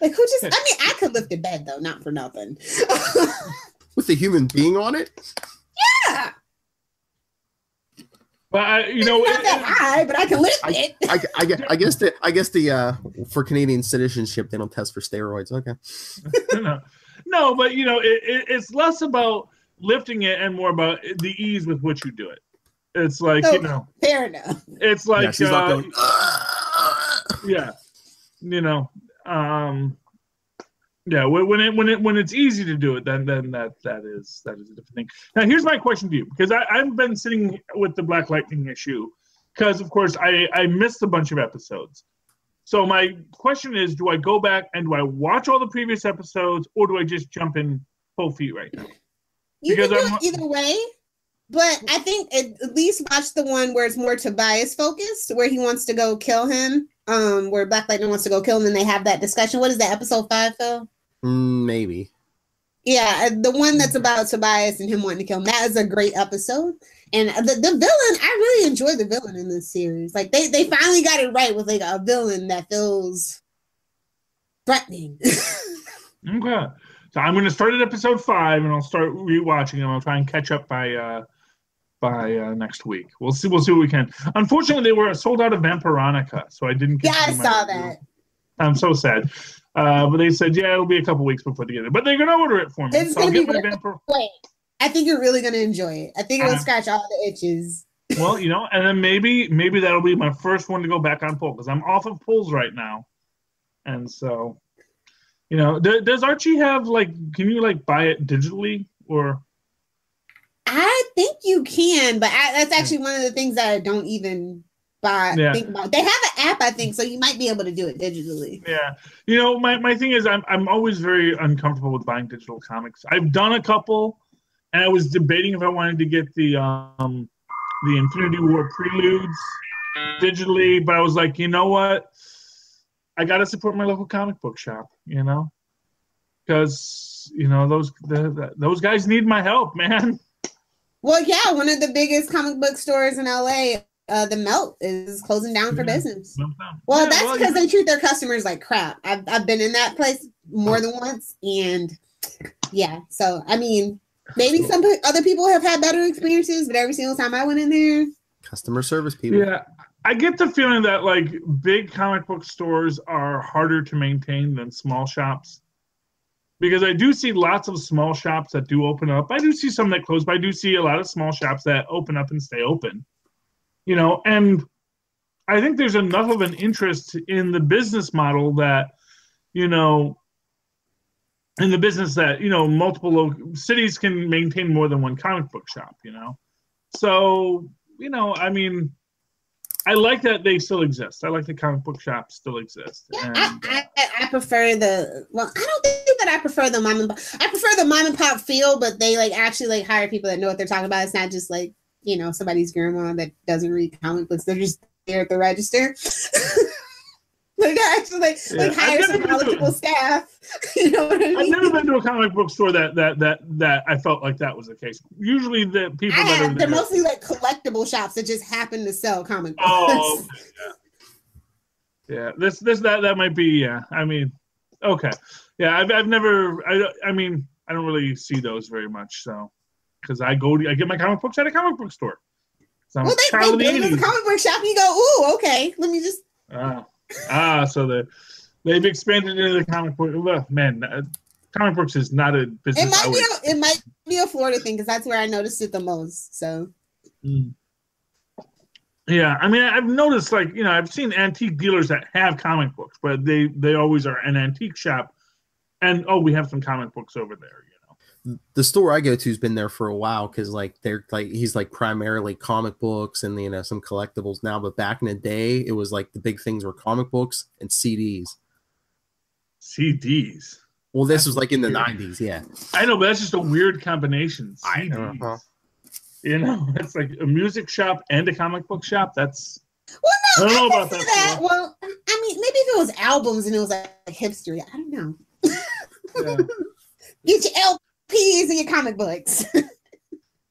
Like, who just... I mean, I could lift a bed, though, not for nothing. With a human being on it? Yeah! But, I, you know... It's not that high, but I can lift I, it. I, I, I guess the... I guess the uh, for Canadian citizenship, they don't test for steroids. Okay. no. no, but, you know, it, it, it's less about lifting it and more about the ease with which you do it. It's like, so, you know, fair enough. It's like, yeah, she's uh, not going, yeah, you know, um, yeah. When it when it when it's easy to do it, then then that that is that is a different thing. Now, here's my question to you, because I, I've been sitting with the Black Lightning issue, because of course I I missed a bunch of episodes. So my question is, do I go back and do I watch all the previous episodes, or do I just jump in full feet right now? You because can do I'm, it either way. But I think at least watch the one where it's more Tobias focused, where he wants to go kill him, um, where Black Lightning wants to go kill him, and they have that discussion. What is that, episode five, Phil? Maybe. Yeah, the one that's about Tobias and him wanting to kill him. That is a great episode. And the, the villain, I really enjoy the villain in this series. Like, they, they finally got it right with, like, a villain that feels threatening. Okay. So I'm going to start at episode five, and I'll start rewatching, and I'll try and catch up by... Uh... by uh, next week. We'll see We'll see what we can. Unfortunately, they were sold out of Vampironica, so I didn't get Yeah, I saw review. that. I'm so sad. Uh, but they said, yeah, it'll be a couple weeks before they get it. But they're going to order it for me. It's so I'll get my Vampir- Wait, I think you're really going to enjoy it. I think it'll uh, scratch all the itches. Well, you know, and then maybe maybe that'll be my first one to go back on pull, because I'm off of pulls right now. And so, you know, th- does Archie have, like, can you, like, buy it digitally, or... I think you can, but I, that's actually one of the things that I don't even buy, yeah. think about. They have an app, I think, so you might be able to do it digitally. Yeah. You know, my, my thing is I'm I'm always very uncomfortable with buying digital comics. I've done a couple, and I was debating if I wanted to get the um the Infinity War Preludes digitally, but I was like, you know what? I got to support my local comic book shop, you know? Because, you know, those the, the, those guys need my help, man. Well, yeah, one of the biggest comic book stores in L A, uh, the Melt, is closing down for business. Well, yeah, that's because well, they treat their customers like crap. I've, I've been in that place more than once, and yeah. So, I mean, maybe some other people have had better experiences, but every single time I went in there... Customer service people. Yeah, I get the feeling that, like, big comic book stores are harder to maintain than small shops. Because I do see lots of small shops that do open up. I do see some that close, but I do see a lot of small shops that open up and stay open. You know, and I think there's enough of an interest in the business model that, you know, in the business that, you know, multiple lo- cities can maintain more than one comic book shop, you know. So, you know, I mean, I like that they still exist. I like the comic book shops still exist. Yeah, and, I, I, I prefer the, well, I don't think that I prefer the mom and pop. I prefer the mom and pop feel, but they like actually like hire people that know what they're talking about. It's not just like, you know, somebody's grandma that doesn't read comic books. They're just there at the register. Like, I actually like, yeah. like hire some knowledgeable staff. You know what I mean? I've never been to a comic book store that that that that I felt like that was the case. Usually the people I that have, are they're there. mostly like collectible shops that just happen to sell comic books. Oh, okay. yeah. yeah. This this that that might be yeah. I mean, okay. Yeah, I've I've never I I mean I don't really see those very much, so because I go to, I get my comic books at a comic book store. I'm well, they, they did it as a comic book shop. You go, ooh, okay, let me just. Ah, ah so the, they've expanded into the comic book. Look, man, uh, comic books is not a business. It might, be a, it might be a Florida thing because that's where I noticed it the most. So. Mm. Yeah, I mean, I've noticed, like, you know, I've seen antique dealers that have comic books, but they, they always are an antique shop. And, oh, we have some comic books over there, you know. The store I go to has been there for a while because, like, they're like he's, like, primarily comic books and, you know, some collectibles now. But back in the day, it was, like, the big things were comic books and C Ds. C Ds? Well, this that's was, like, in the weird. nineties, yeah. I know, but that's just a weird combination. C Ds. I know, huh? You know, it's like a music shop and a comic book shop. That's well, no, I don't know I about that. that. Well, I mean, maybe if it was albums and it was like hipster, I don't know. Yeah. Get your L Ps and your comic books.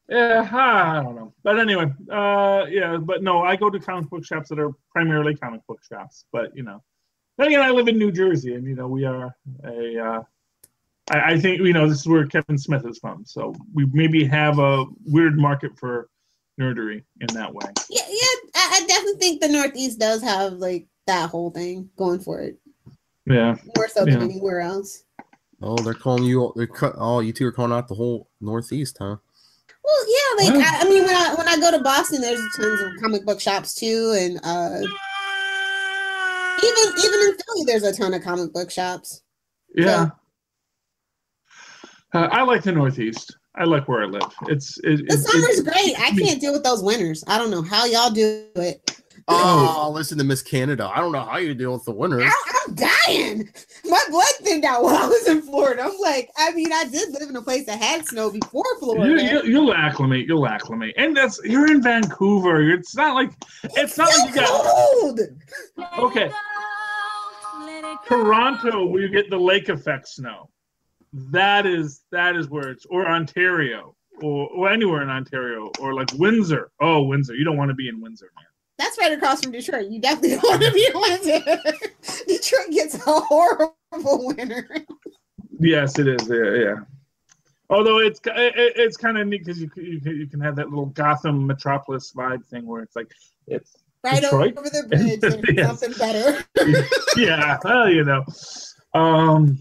Yeah, I don't know. But anyway, uh, yeah, but no, I go to comic book shops that are primarily comic book shops. But you know, then again, I live in New Jersey, and you know, we are a. Uh, I think, you know, this is where Kevin Smith is from. So we maybe have a weird market for nerdery in that way. Yeah, yeah, I, I definitely think the Northeast does have, like, that whole thing going for it. Yeah. More so than yeah. anywhere else. Oh, they're calling you, all, they're cu- oh, you two are calling out the whole Northeast, huh? Well, yeah, like, I, I mean, when I when I go to Boston, there's tons of comic book shops, too. And uh, even, even in Philly, there's a ton of comic book shops. Yeah. So, Uh, I like the Northeast. I like where I live. It's it, the it, summer's it, great. I can't deal with those winters. I don't know how y'all do it. Oh, listen to Miss Canada. I don't know how you deal with the winters. I, I'm dying. My blood thinned out while I was in Florida. I'm like, I mean, I did live in a place that had snow before Florida. You, you, you'll acclimate. You'll acclimate. And that's you're in Vancouver. It's not like it's, it's not so like you got cold. Okay. Toronto, where you get the lake effect snow. That is that is where it's or Ontario or, or anywhere in Ontario or like Windsor. Oh, Windsor! You don't want to be in Windsor, man. That's right across from Detroit. You definitely don't want to be in Windsor. Detroit gets a horrible winter. Yes, it is. Yeah, yeah. Although it's it, it's kind of neat because you, you you can have that little Gotham metropolis vibe thing where it's like it's right Detroit. Over the bridge. And yes. Something better. Yeah. Well, you know. Um.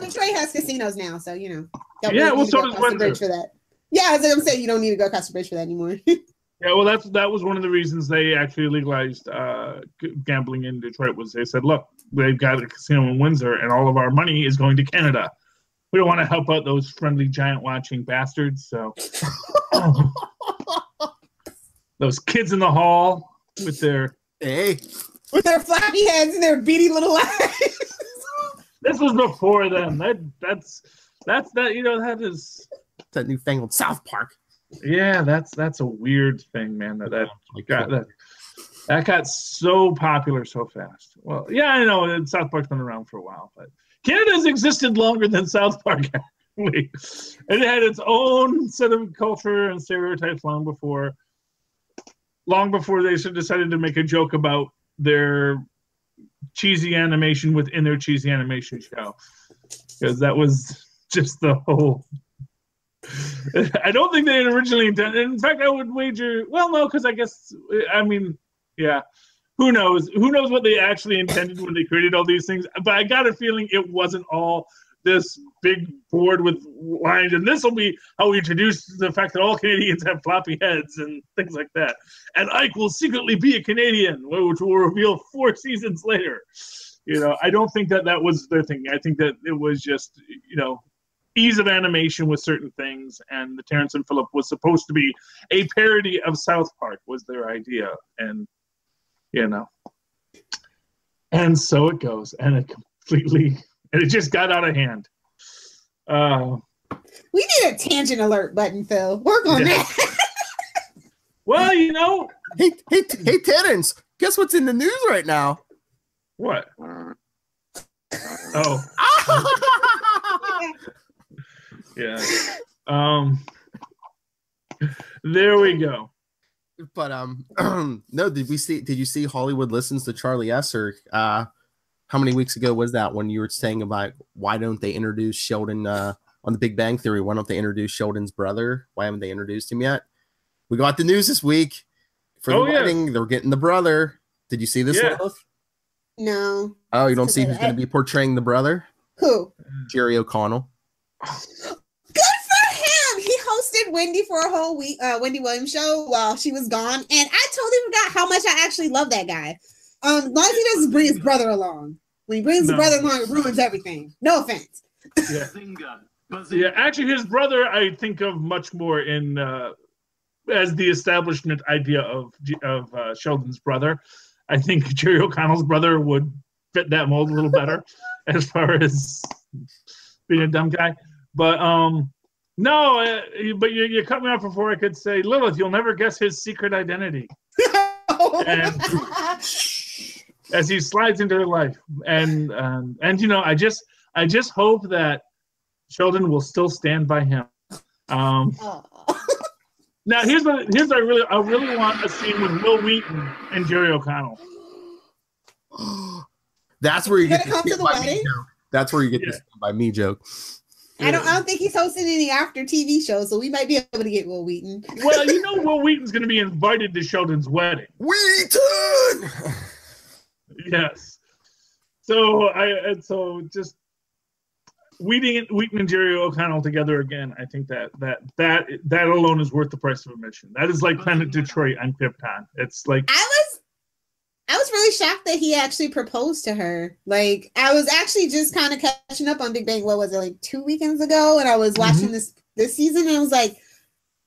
Detroit has casinos now, so you know. Don't yeah, really well, so does Windsor. For that. Yeah, as I'm saying, you don't need to go across the bridge for that anymore. Yeah, well, that's that was one of the reasons they actually legalized uh, gambling in Detroit. Was they said, look, they've got a casino in Windsor, and all of our money is going to Canada. We don't want to help out those friendly giant watching bastards. So oh. Those kids in the hall with their hey, with their floppy heads and their beady little eyes. This was before them. That that's that's that you know that is that newfangled South Park. Yeah, that's that's a weird thing, man. That that got that, that got so popular so fast. Well, yeah, I know South Park's been around for a while, but Canada's existed longer than South Park actually. It had its own set of culture and stereotypes long before, long before they decided to make a joke about their cheesy animation within their cheesy animation show, because that was just the whole I don't think they had originally intended. In fact, I would wager well no because I guess I mean yeah who knows who knows what they actually intended when they created all these things, but I got a feeling it wasn't all this big board with lines and this will be how we introduce the fact that all Canadians have floppy heads and things like that. And Ike will secretly be a Canadian, which we'll reveal four seasons later. You know, I don't think that that was their thing. I think that it was just, you know, ease of animation with certain things. And the Terrence and Phillip was supposed to be a parody of South Park was their idea. And, you know, and so it goes. And it completely... And it just got out of hand. Uh, we need a tangent alert button, Phil. Work on yeah. that. Well, you know. Hey, hey, hey, Terrence, guess what's in the news right now? What? Oh. Yeah. Um. There we go. But um, no. Did we see? Did you see? Hollywood listens to Charlie Esser. Uh. How many weeks ago was that when you were saying about why don't they introduce Sheldon uh, on the Big Bang Theory? Why don't they introduce Sheldon's brother? Why haven't they introduced him yet? we got the news this week for the oh, wedding. Yeah. They're getting the brother. Did you see this? Yeah. No. Oh, you don't see who's going to be portraying the brother? Who? Jerry O'Connell. Wendy for a whole week, uh, Wendy Williams show while she was gone, and I totally forgot how much I actually love that guy. Um, as long as he doesn't bring his brother along, when he brings no. his brother along, it ruins everything. No offense. Yeah, yeah. Actually, his brother I think of much more in uh, as the establishment idea of of uh, Sheldon's brother. I think Jerry O'Connell's brother would fit that mold a little better as far as being a dumb guy, but um. No, uh, but you, you cut me off before I could say, Lilith, you'll never guess his secret identity. And, as he slides into her life. And, um, and you know, I just I just hope that Sheldon will still stand by him. Um, oh. Now, here's what, here's what I really I really want a scene with Will Wheaton and Jerry O'Connell. That's where you get the stand by me joke. That's where you get yeah. the stand by me joke. I don't. I don't think he's hosting any after T V shows, so we might be able to get Will Wheaton. Well, you know, Will Wheaton's going to be invited to Sheldon's wedding. Wheaton. Yes. So I. And so just Wheaton, Wheaton and Jerry O'Connell together again. I think that that that that alone is worth the price of admission. That is like Planet Detroit on Krypton. It's like I was. I was really shocked that he actually proposed to her. Like, I was actually just kind of catching up on Big Bang. What was it, like two weekends ago? And I was watching mm-hmm. this this season, and I was like,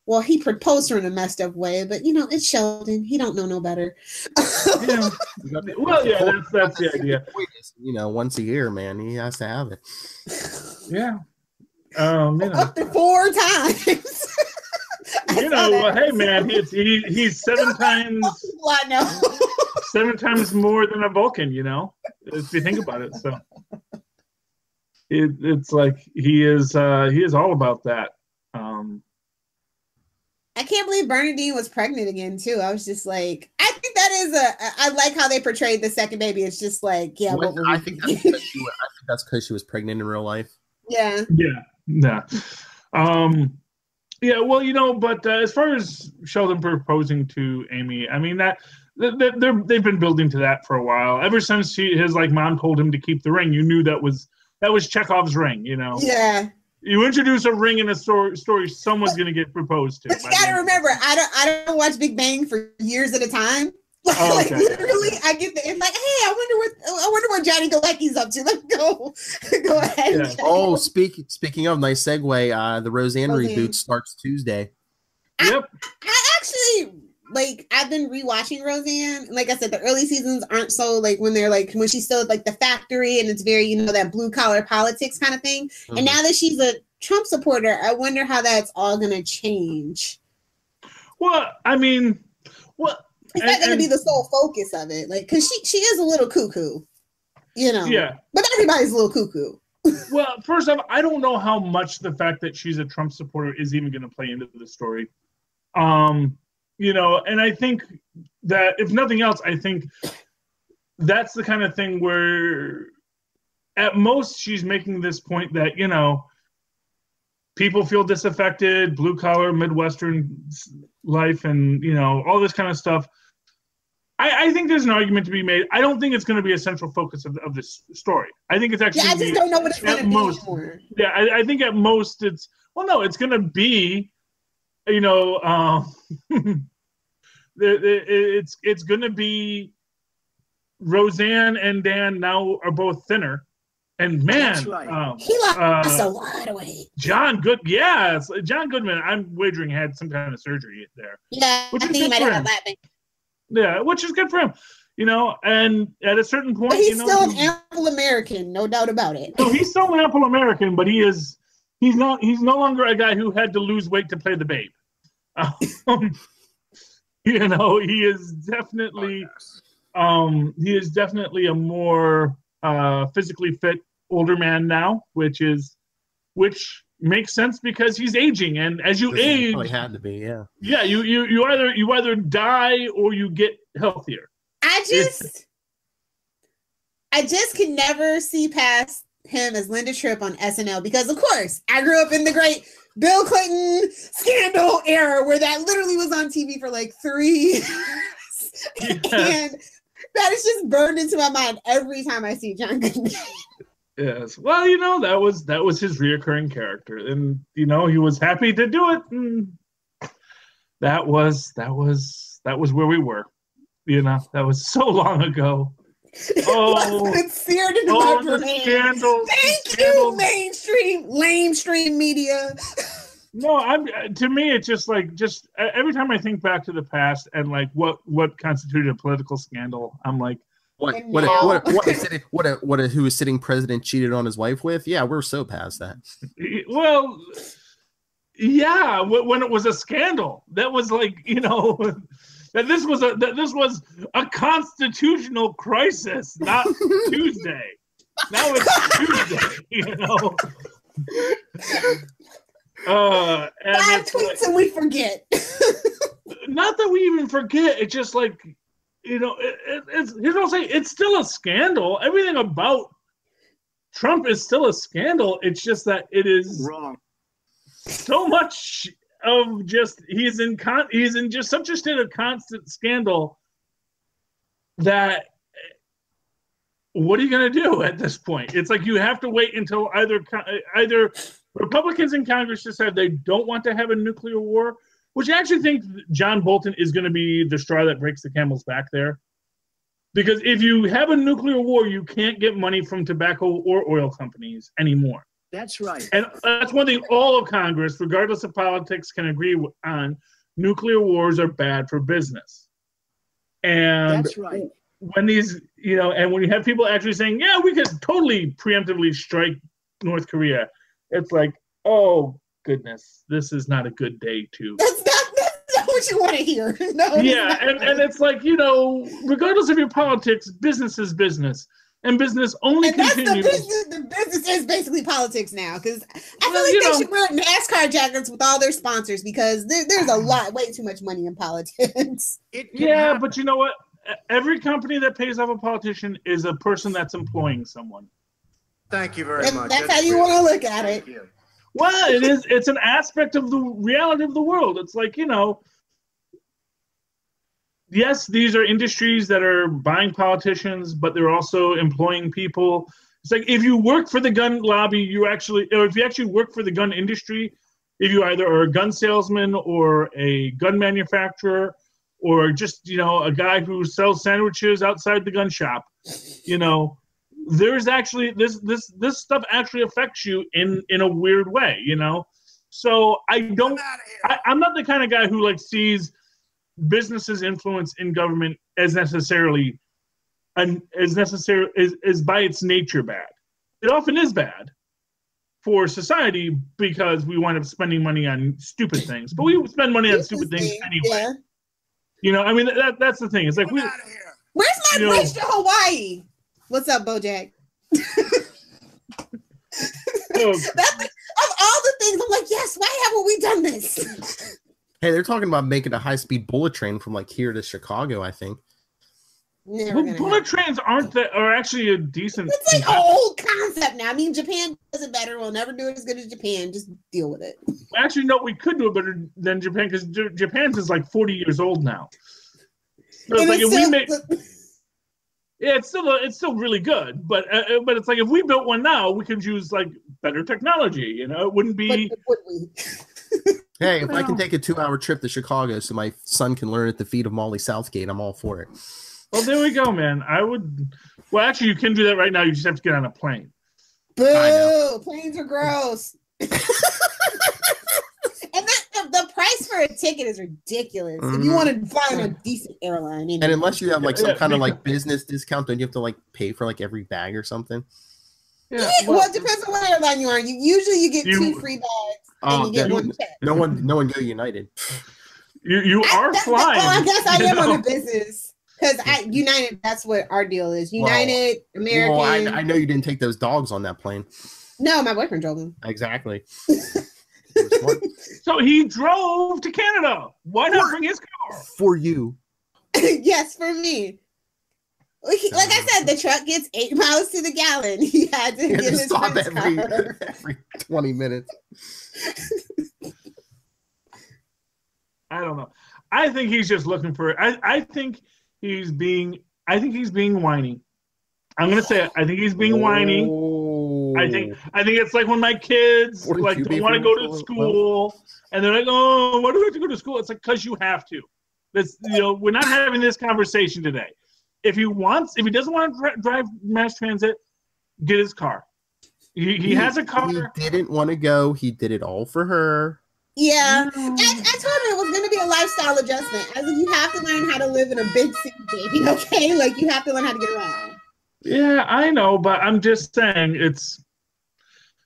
well, he proposed to her in a messed up way, but, you know, it's Sheldon. He don't know no better. Yeah. Well, yeah, that's, that's the idea. You know, once a year, man, he has to have it. Yeah. Um, you know. Up to four times. You know, well, hey, man, he's, he, he's seven times... I know. Seven times more than a Vulcan, you know, if you think about it. So it, it's like he is uh, he is all about that. Um, I can't believe Bernadine was pregnant again, too. I was just like, I think that is a, I like how they portrayed the second baby. It's just like, yeah. Well, what I, think that's because she, I think that's because she was pregnant in real life. Yeah. Yeah. Nah. Um, yeah, well, you know, but uh, as far as Sheldon proposing to Amy, I mean, that, They're, they've been building to that for a while. Ever since she, his like mom told him to keep the ring, you knew that was that was Chekhov's ring, you know? Yeah. You introduce a ring in a story, story someone's going to get proposed to. But you got to remember, I don't, I don't watch Big Bang for years at a time. Like, oh, okay. Like literally, I get the, it's like, hey, I wonder what I wonder what Johnny Galecki's up to. Let's go. Go ahead. Yeah. Oh, speaking speaking of, nice segue, uh, the Roseanne okay. reboot starts Tuesday. I, yep. I actually... Like, I've been rewatching Roseanne. Like I said, the early seasons aren't so, like, when they're, like, when she's still at, like, the factory and it's very, you know, that blue-collar politics kind of thing. Mm-hmm. And now that she's a Trump supporter, I wonder how that's all going to change. Well, I mean, well... It's not going to be the sole focus of it. Like, because she, she is a little cuckoo, you know. Yeah. But everybody's a little cuckoo. Well, first off, I don't know how much the fact that she's a Trump supporter is even going to play into the story. Um... You know, and I think that, if nothing else, I think that's the kind of thing where, at most, she's making this point that, you know, people feel disaffected, blue-collar, Midwestern life, and, you know, all this kind of stuff. I, I think there's an argument to be made. I don't think it's going to be a central focus of, of this story. I think it's actually... Yeah, I just don't know what it's going to be anymore. Yeah, I, I think at most it's... Well, no, it's going to be... You know, um, it's it's going to be Roseanne and Dan now are both thinner, and man, that's right. um, he lost uh, a lot of weight. John Good, yeah, John Goodman. I'm wagering had some kind of surgery there. Yeah, which I think he might have had that. Yeah, which is good for him. You know, and at a certain point, but he's you know, still an ample American, no doubt about it. No, he's still an ample American, but he is he's not he's no longer a guy who had to lose weight to play the babe. Um, you know, he is definitely, um, he is definitely a more uh, physically fit older man now, which is, which makes sense because he's aging, and as you age, probably had to be, yeah, yeah. You you you either you either die or you get healthier. I just, it's, I just can never see past him as Linda Tripp on S N L because, of course, I grew up in the great. Bill Clinton scandal era where that literally was on T V for like three years. Yeah. And that is just burned into my mind every time I see John Goodman. Yes. Well, you know, that was that was his reoccurring character. And, you know, he was happy to do it. And that was that was that was where we were. You know, that was so long ago. Oh, it's seared into oh, my brain. Scandals, Thank scandals. you, mainstream, lamestream media. No, I'm. To me, it's just like just every time I think back to the past and like what what constituted a political scandal, I'm like, what what a, what a, what, a sitting, what a what a who a sitting president cheated on his wife with? Yeah, we're so past that. Well, yeah, when it was a scandal, that was like you know. That this was a that this was a constitutional crisis, not Tuesday. Now it's Tuesday, you know. Uh, and Five tweets like, and we forget. Not that we even forget. It's just like, you know, it, it, it's here's what I'll say. It's still a scandal. Everything about Trump is still a scandal. It's just that it is wrong. So much. Of just he's in con he's in just such a state of constant scandal that what are you going to do at this point? It's like you have to wait until either either Republicans in Congress decide they don't want to have a nuclear war, which I actually think John Bolton is going to be the straw that breaks the camel's back there, because if you have a nuclear war, you can't get money from tobacco or oil companies anymore. That's right. And that's one thing all of Congress, regardless of politics, can agree on. Nuclear wars are bad for business. And that's right. When these, you know, and when you have people actually saying, yeah, we could totally preemptively strike North Korea, it's like, oh, goodness, this is not a good day to. That's not, that's not what you want to hear. No, yeah, and, and it's like, you know, regardless of your politics, business is business. And business only and that's continues. The business, the business is basically politics now, because I feel well, like they know, should wear NASCAR jackets with all their sponsors, because there, there's a lot, way too much money in politics. It yeah, happen. But you know what? Every company that pays off a politician is a person that's employing someone. Thank you very that, much. That's, that's how you want to look at Thank it. You. Well, it is. It's an aspect of the reality of the world. It's like, you know. Yes, these are industries that are buying politicians, but they're also employing people. It's like if you work for the gun lobby, you actually, or if you actually work for the gun industry, if you either are a gun salesman or a gun manufacturer or just, you know, a guy who sells sandwiches outside the gun shop, you know, there's actually this this this stuff actually affects you in in a weird way, you know. So I don't, I, I'm not the kind of guy who like sees businesses' influence in government as necessarily and as necessary is, is by its nature bad. It often is bad for society because we wind up spending money on stupid things, but we spend money on stupid things anyway. Yeah. You know, I mean, that that's the thing. It's like, we, where's my place to Hawaii? What's up, BoJack? Oh. That's, of all the things, I'm like, yes, why haven't we done this? Hey, they're talking about making a high-speed bullet train from like here to Chicago, I think. Well, bullet trains aren't that are actually a decent. It's like an old concept now. I mean, Japan does it better. We'll never do it as good as Japan. Just deal with it. Actually, no, we could do it better than Japan because Japan's is like forty years old now. So it's like if we make, yeah, it's still a, it's still really good, but uh, but it's like if we built one now, we could use like better technology. You know, it wouldn't be. But, would we? Hey, if I can take a two-hour trip to Chicago so my son can learn at the feet of Molly Southgate, I'm all for it. Well, there we go, man. I would. Well, actually, you can do that right now. You just have to get on a plane. Boo! Planes are gross. And that, the, the price for a ticket is ridiculous. Mm-hmm. If you want to fly on a decent airline, anyway. And unless you have like some yeah, kind of like business discount, don't you have to like pay for like every bag or something? Yeah, yeah, well, well, it depends on what airline you are. You usually you get you, two free bags uh, and you get one check. No one, no one go United. You you I, are that, flying. Well, I guess I am know? on a business because United. That's what our deal is. United, well, American. Well, I, I know you didn't take those dogs on that plane. No, my boyfriend drove them. Exactly. So he drove to Canada. Why not bring his car for you? Yes, for me. Like I said, the truck gets eight miles to the gallon. He had to yeah, get his stop every, every twenty minutes. I don't know. I think he's just looking for. I I think he's being. I think he's being whiny. I'm gonna say it. I think he's being whiny. Oh. I think I think it's like when my kids like don't want to go to school, well, and they're like, "Oh, why do we have to go to school?" It's like, because you have to. That's you know, we're not having this conversation today. If he wants, if he doesn't want to drive mass transit, get his car. He, he, he has a car. He didn't want to go. He did it all for her. Yeah, I, I told him it was going to be a lifestyle adjustment. I was like, you have to learn how to live in a big city, baby, okay? Like, you have to learn how to get around. Yeah, I know, but I'm just saying it's...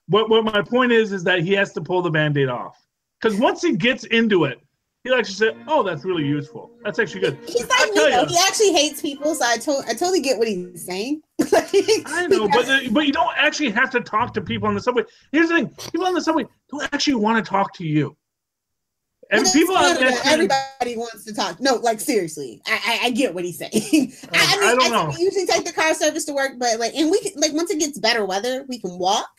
What what my point is is that he has to pull the Band-Aid off. Because once he gets into it, he'll actually say, oh, that's really useful. That's actually good. He's like me, though. He actually hates people, so I, to- I totally get what he's saying. like, I know, but, the, but you don't actually have to talk to people on the subway. Here's the thing. People on the subway don't actually want to talk to you. And people out there, everybody wants to talk. No, like seriously, I I, I get what he's saying. Um, I, mean, I don't I know. We usually take the car service to work, but like, and we can, like once it gets better weather, we can walk.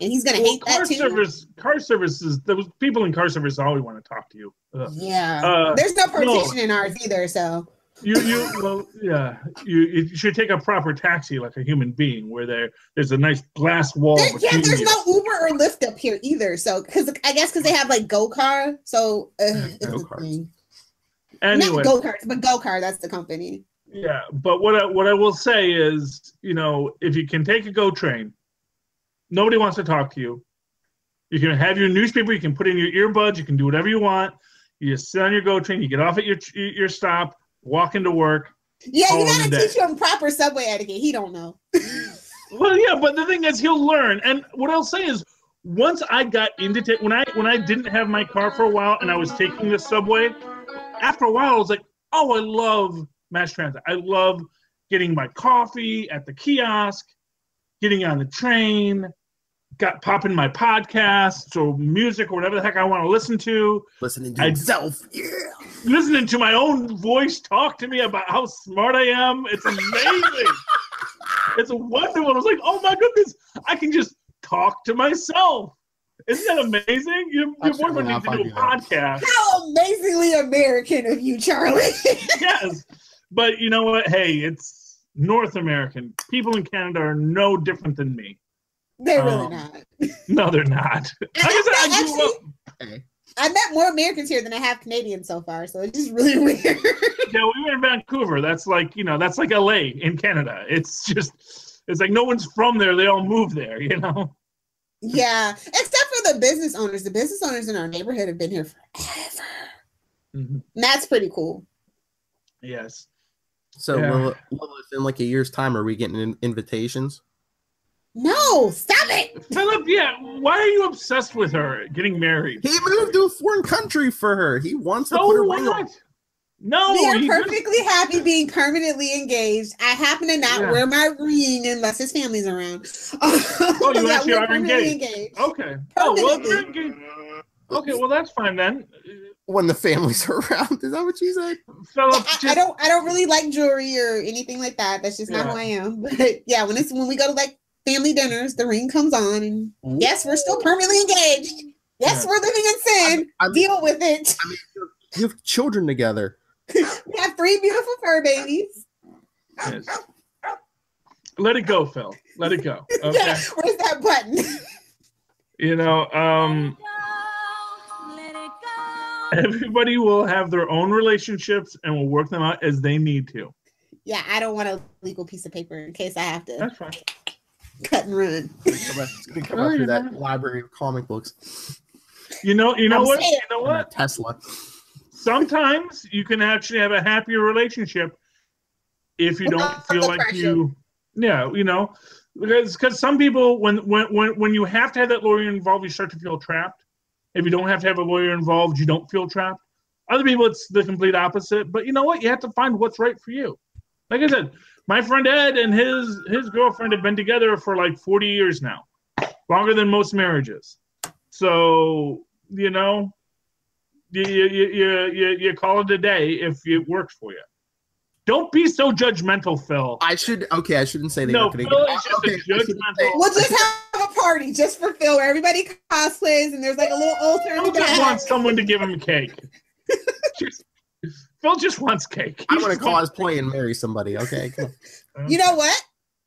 And he's gonna well, hate car that too. Service, car services. There was people in car service always want to talk to you. Ugh. Yeah, uh, there's no partition no. in ours either, so. You you well yeah you you should take a proper taxi like a human being where there there's a nice glass wall. There, yeah, there's you. no Uber or Lyft up here either. So because I guess because they have like go kart, so uh, go karts. Anyway, not go karts, but go kart. That's the company. Yeah, but what I, what I will say is, you know, if you can take a GO train, nobody wants to talk to you. You can have your newspaper. You can put in your earbuds. You can do whatever you want. You just sit on your GO train. You get off at your your stop. Walk into work. Yeah, you gotta teach him proper subway etiquette. He don't know. Well, yeah, but the thing is, he'll learn. And what I'll say is, once I got into t- when I when I didn't have my car for a while and I was taking the subway, after a while I was like, oh, I love mass transit. I love getting my coffee at the kiosk, getting on the train, got popping my podcasts or music or whatever the heck I want to listen to. Listening to I, myself, yeah. Listening to my own voice talk to me about how smart I am. It's amazing. It's wonderful. I was like, oh my goodness, I can just talk to myself. Isn't that amazing? Your, your boyfriend needs to do a podcast. How amazingly American of you, Charlie. Yes. But you know what? Hey, it's North American. People in Canada are no different than me. They're um, really not. No, they're not. I guess I grew up. I met more Americans here than I have Canadians so far, so it's just really weird. Yeah, we were in Vancouver. That's like, you know, that's like L A in Canada. It's just, it's like no one's from there. They all move there, you know? Yeah, except for the business owners. The business owners in our neighborhood have been here forever. Mm-hmm. That's pretty cool. Yes. So, yeah. Lilith, Lilith, in like a year's time, are we getting in- invitations? No, stop it! Philip, yeah, why are you obsessed with her getting married? He moved to a foreign country for her. He wants so to put her what? ring on. No, we are perfectly just... happy being permanently engaged. I happen to not yeah. wear my ring unless his family's around. Oh, you actually are engaged. engaged. Okay. Oh, well, you're engaged. Okay, well, that's fine then. When the family's around, is that what you said? Philip, just... I, I don't, I don't really like jewelry or anything like that. That's just yeah. not who I am. But yeah, when it's when we go to like. family dinners, the ring comes on, and yes, we're still permanently engaged. Yes, yeah. we're living in sin. I mean, Deal with it. I mean, you have children together. We have three beautiful fur babies. Yes. Let it go, Phil. Let it go. Okay. Yeah. Where's that button? You know, um, Let it go. Let it go. Everybody will have their own relationships and will work them out as they need to. Yeah, I don't want a legal piece of paper in case I have to. That's fine. Cut and run. It's gonna come oh, up through that know. library of comic books. You know, you know I'm what? Saying. You know what? Tesla. Sometimes you can actually have a happier relationship if you Without don't feel like pressure. you. Yeah, you know, because because some people when, when when when you have to have that lawyer involved, you start to feel trapped. If you don't have to have a lawyer involved, you don't feel trapped. Other people, it's the complete opposite. But you know what? You have to find what's right for you. Like I said. My friend Ed and his his girlfriend have been together for like forty years now, longer than most marriages. So you know, you you you you call it a day if it works for you. Don't be so judgmental, Phil. I should okay. I shouldn't say that. No, Phil is just okay, a judgmental. We'll just have a party just for Phil, where everybody cosplays and there's like a little altar. I just want someone to give him a cake. just, Phil just wants cake. He's I'm going to cosplay and marry somebody. Okay. You know what?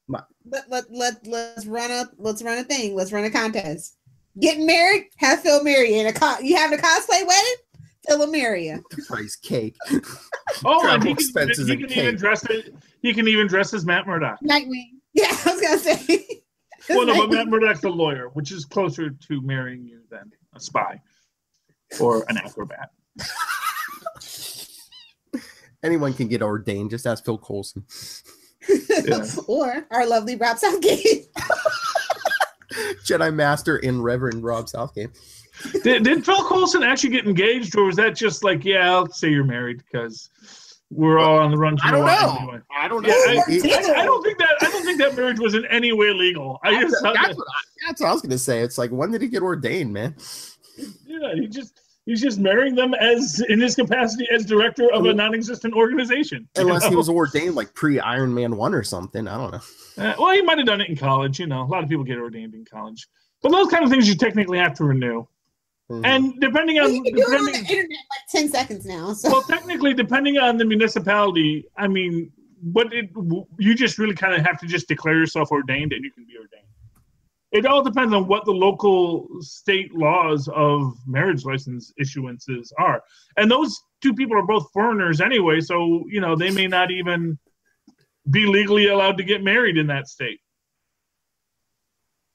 My. Let let let let's run a let's run a thing. Let's run a contest. Get married. Have Phil marry you. You having a cosplay wedding? Phil will marry you. Price cake. Oh, and he can, he can even dress it. He can even dress as Matt Murdock. Nightwing. Yeah, I was gonna say. Well, no, but Matt Murdock's a lawyer, which is closer to marrying you than a spy or an acrobat. Anyone can get ordained. Just ask Phil Coulson. Yeah. Or our lovely Rob Southgate. Jedi Master and Reverend Rob Southgate. Did, did Phil Coulson actually get engaged, or was that just like, yeah, I'll say you're married because we're all on the run? I don't know. Anyway. I don't know. Yeah, I, I, I don't think that. I don't think that marriage was in any way legal. I that's, just a, that's, what I, that's what I was going to say. It's like, when did he get ordained, man? Yeah, he just. He's just marrying them as in his capacity as director of a non-existent organization. Unless know? he was ordained like pre-Iron Man one or something. I don't know. Uh, well, he might have done it in college. You know, a lot of people get ordained in college. But those kind of things you technically have to renew. Mm-hmm. And depending on... Well, you can do it on the internet like ten seconds now. So. Well, technically, depending on the municipality, I mean, what it, you just really kind of have to just declare yourself ordained and you can be ordained. It all depends on what the local state laws of marriage license issuances are. And those two people are both foreigners anyway, so, you know, they may not even be legally allowed to get married in that state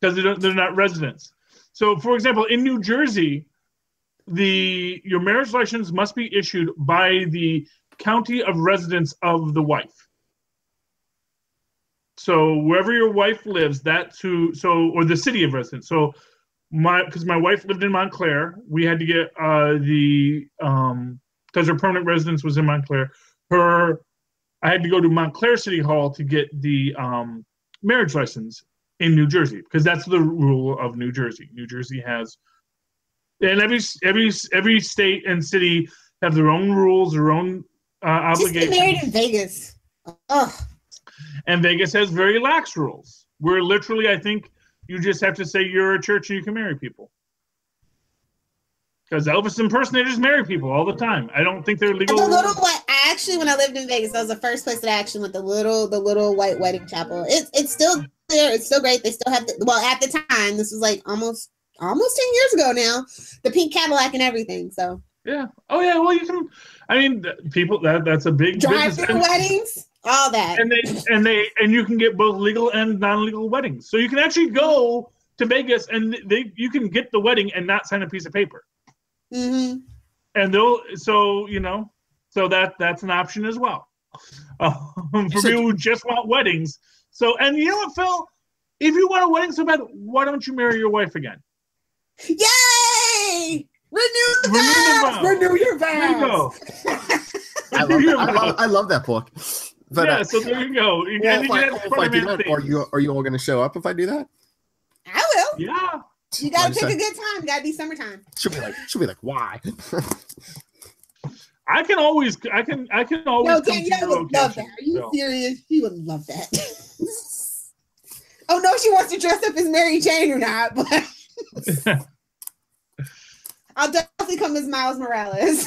because they don't, they're not residents. So, for example, in New Jersey, the your marriage license must be issued by the county of residence of the wife. So wherever your wife lives, that's who. So or the city of residence. So my because my wife lived in Montclair, we had to get uh, the um, because her permanent residence was in Montclair. Her I had to go to Montclair City Hall to get the um, marriage license in New Jersey because that's the rule of New Jersey. New Jersey has, and every every every state and city have their own rules, their own uh, obligations. Just get married in Vegas. Ugh. And Vegas has very lax rules where literally I think you just have to say you're a church and you can marry people. Because Elvis impersonators marry people all the time. I don't think they're legal. The little white, I actually, when I lived in Vegas, that was the first place that I actually went, the little the little white wedding chapel. It's it's still there. It's still great. They still have, the, well, at the time, this was like almost almost ten years ago now, the pink Cadillac and everything, so. Yeah. Oh, yeah, well, you can, I mean, people, that that's a big business. Drive-through weddings. All that, and they and they and you can get both legal and non-legal weddings. So you can actually go to Vegas, and they you can get the wedding and not sign a piece of paper. Mm-hmm. And they'll so you know so that that's an option as well um, for people who just want weddings. So and you know what, Phil, if you want a wedding so bad, why don't you marry your wife again? Yay! Renew the vows. Renew your vows. I love, I, love, I love that book. But, yeah, uh, so there you go. You well, if I, if I do that, are you are you all going to show up if I do that? I will. Yeah. You gotta pick a good time. You gotta be summertime. She'll be like, she'll be like, why? I can always, I can, I can always. No, Danielle would love that. Are you so. serious? She would love that. Oh no, she wants to dress up as Mary Jane or not, but I'll definitely come as Miles Morales.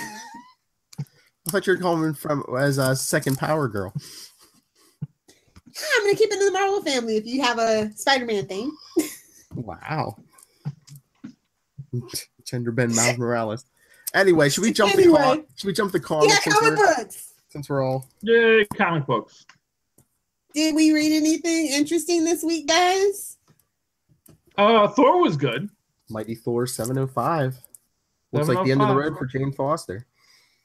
I thought you were coming from as a second Power Girl. I'm gonna keep it in the Marvel family if you have a Spider-Man thing. Wow. Gender bend Miles Morales. Anyway, should we jump anyway. the car? Should we jump the car? Yeah, comic books. Since we're all yay comic books. Did we read anything interesting this week, guys? Uh, Thor was good. Mighty Thor seven oh five. Looks seven oh five. Like the end of the road for Jane Foster.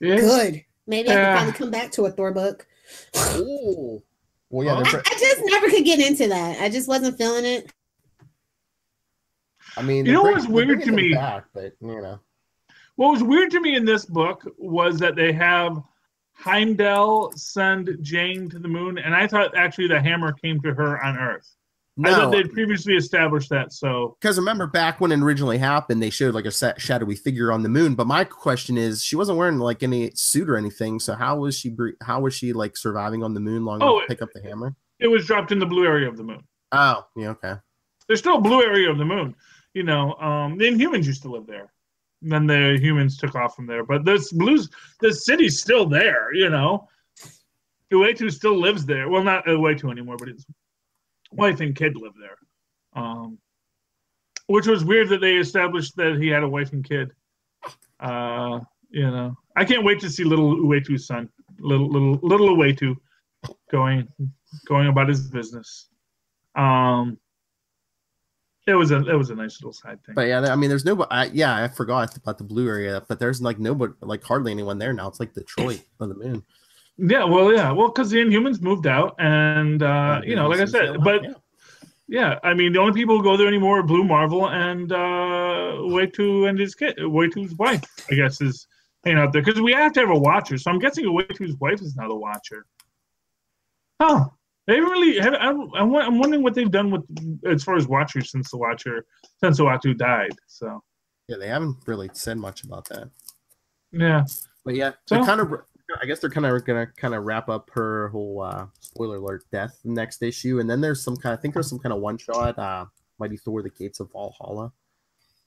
Yeah. Good. Maybe I can finally come back to a Thor book. Ooh. Well, yeah, I, I just never could get into that. I just wasn't feeling it. I mean, you know what's weird to me? Back, but, you know. What was weird to me in this book was that they have Heimdall send Jane to the moon, and I thought actually the hammer came to her on Earth. No. I thought they'd previously established that. So, because remember back when it originally happened, they showed like a shadowy figure on the moon. But my question is, she wasn't wearing like any suit or anything. So how was she? How was she like surviving on the moon long enough to pick up the hammer? It was dropped in the blue area of the moon. Oh, yeah, okay. There's still a blue area of the moon. You know, um, the Inhumans used to live there. then the humans took off from there. But this blues, this city's still there, you know. Uetu still lives there. Well, not Uetu anymore, but his wife and kid live there. Um, which was weird that they established that he had a wife and kid. Uh, you know, I can't wait to see little Uetu's son, little little little Uetu, going going about his business. Um, it was a it was a nice little side thing. But yeah, I mean, there's no. I, yeah, I forgot about the blue area, but there's like nobody, like hardly anyone there now. It's like Detroit on the moon. Yeah, well, yeah, well, because the Inhumans moved out, and uh, you know, like I said, but yeah. yeah, I mean, the only people who go there anymore are Blue Marvel and uh, Uetu and his kid, Uetu's wife, I guess, is hanging out there because we have to have a watcher. So I'm guessing Uetu's wife is now the watcher. Huh? They really have. I'm, I'm wondering what they've done with as far as watchers since the watcher since Uetu died. So yeah, they haven't really said much about that. Yeah, but yeah, so, they kind of. I guess they're kind of gonna kind of wrap up her whole uh, spoiler alert death next issue, and then there's some kind. I think there's some kind of one shot. Uh, Mighty Thor: The Gates of Valhalla.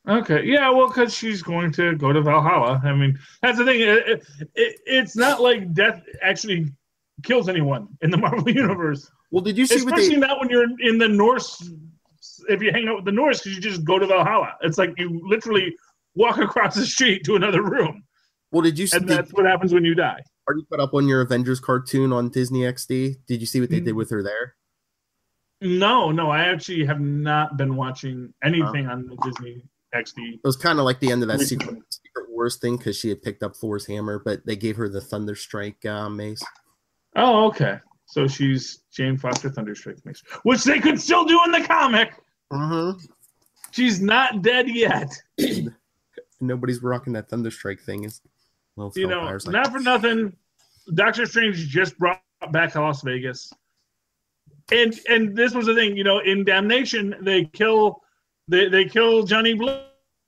Okay, yeah, well, because she's going to go to Valhalla. I mean, that's the thing. It, it, it, it's not like death actually kills anyone in the Marvel universe. Well, did you see? Especially not when you're in the Norse. If you hang out with the Norse, because you just go to Valhalla. It's like you literally walk across the street to another room. Well, did you see? And that's what happens when you die. Are you caught up on your Avengers cartoon on Disney X D? Did you see what they did with her there? No, no, I actually have not been watching anything um, on the Disney X D. It was kind of like the end of that Secret, Secret Wars thing because she had picked up Thor's hammer, but they gave her the Thunderstrike uh, mace. Oh, okay. So she's Jane Foster Thunderstrike mace, which they could still do in the comic. Mm-hmm. She's not dead yet. Nobody's rocking that Thunderstrike thing. Is Well, you know, like not for nothing, Doctor Strange just brought back Las Vegas, and and this was the thing. You know, in Damnation, they kill they they kill Johnny Blue.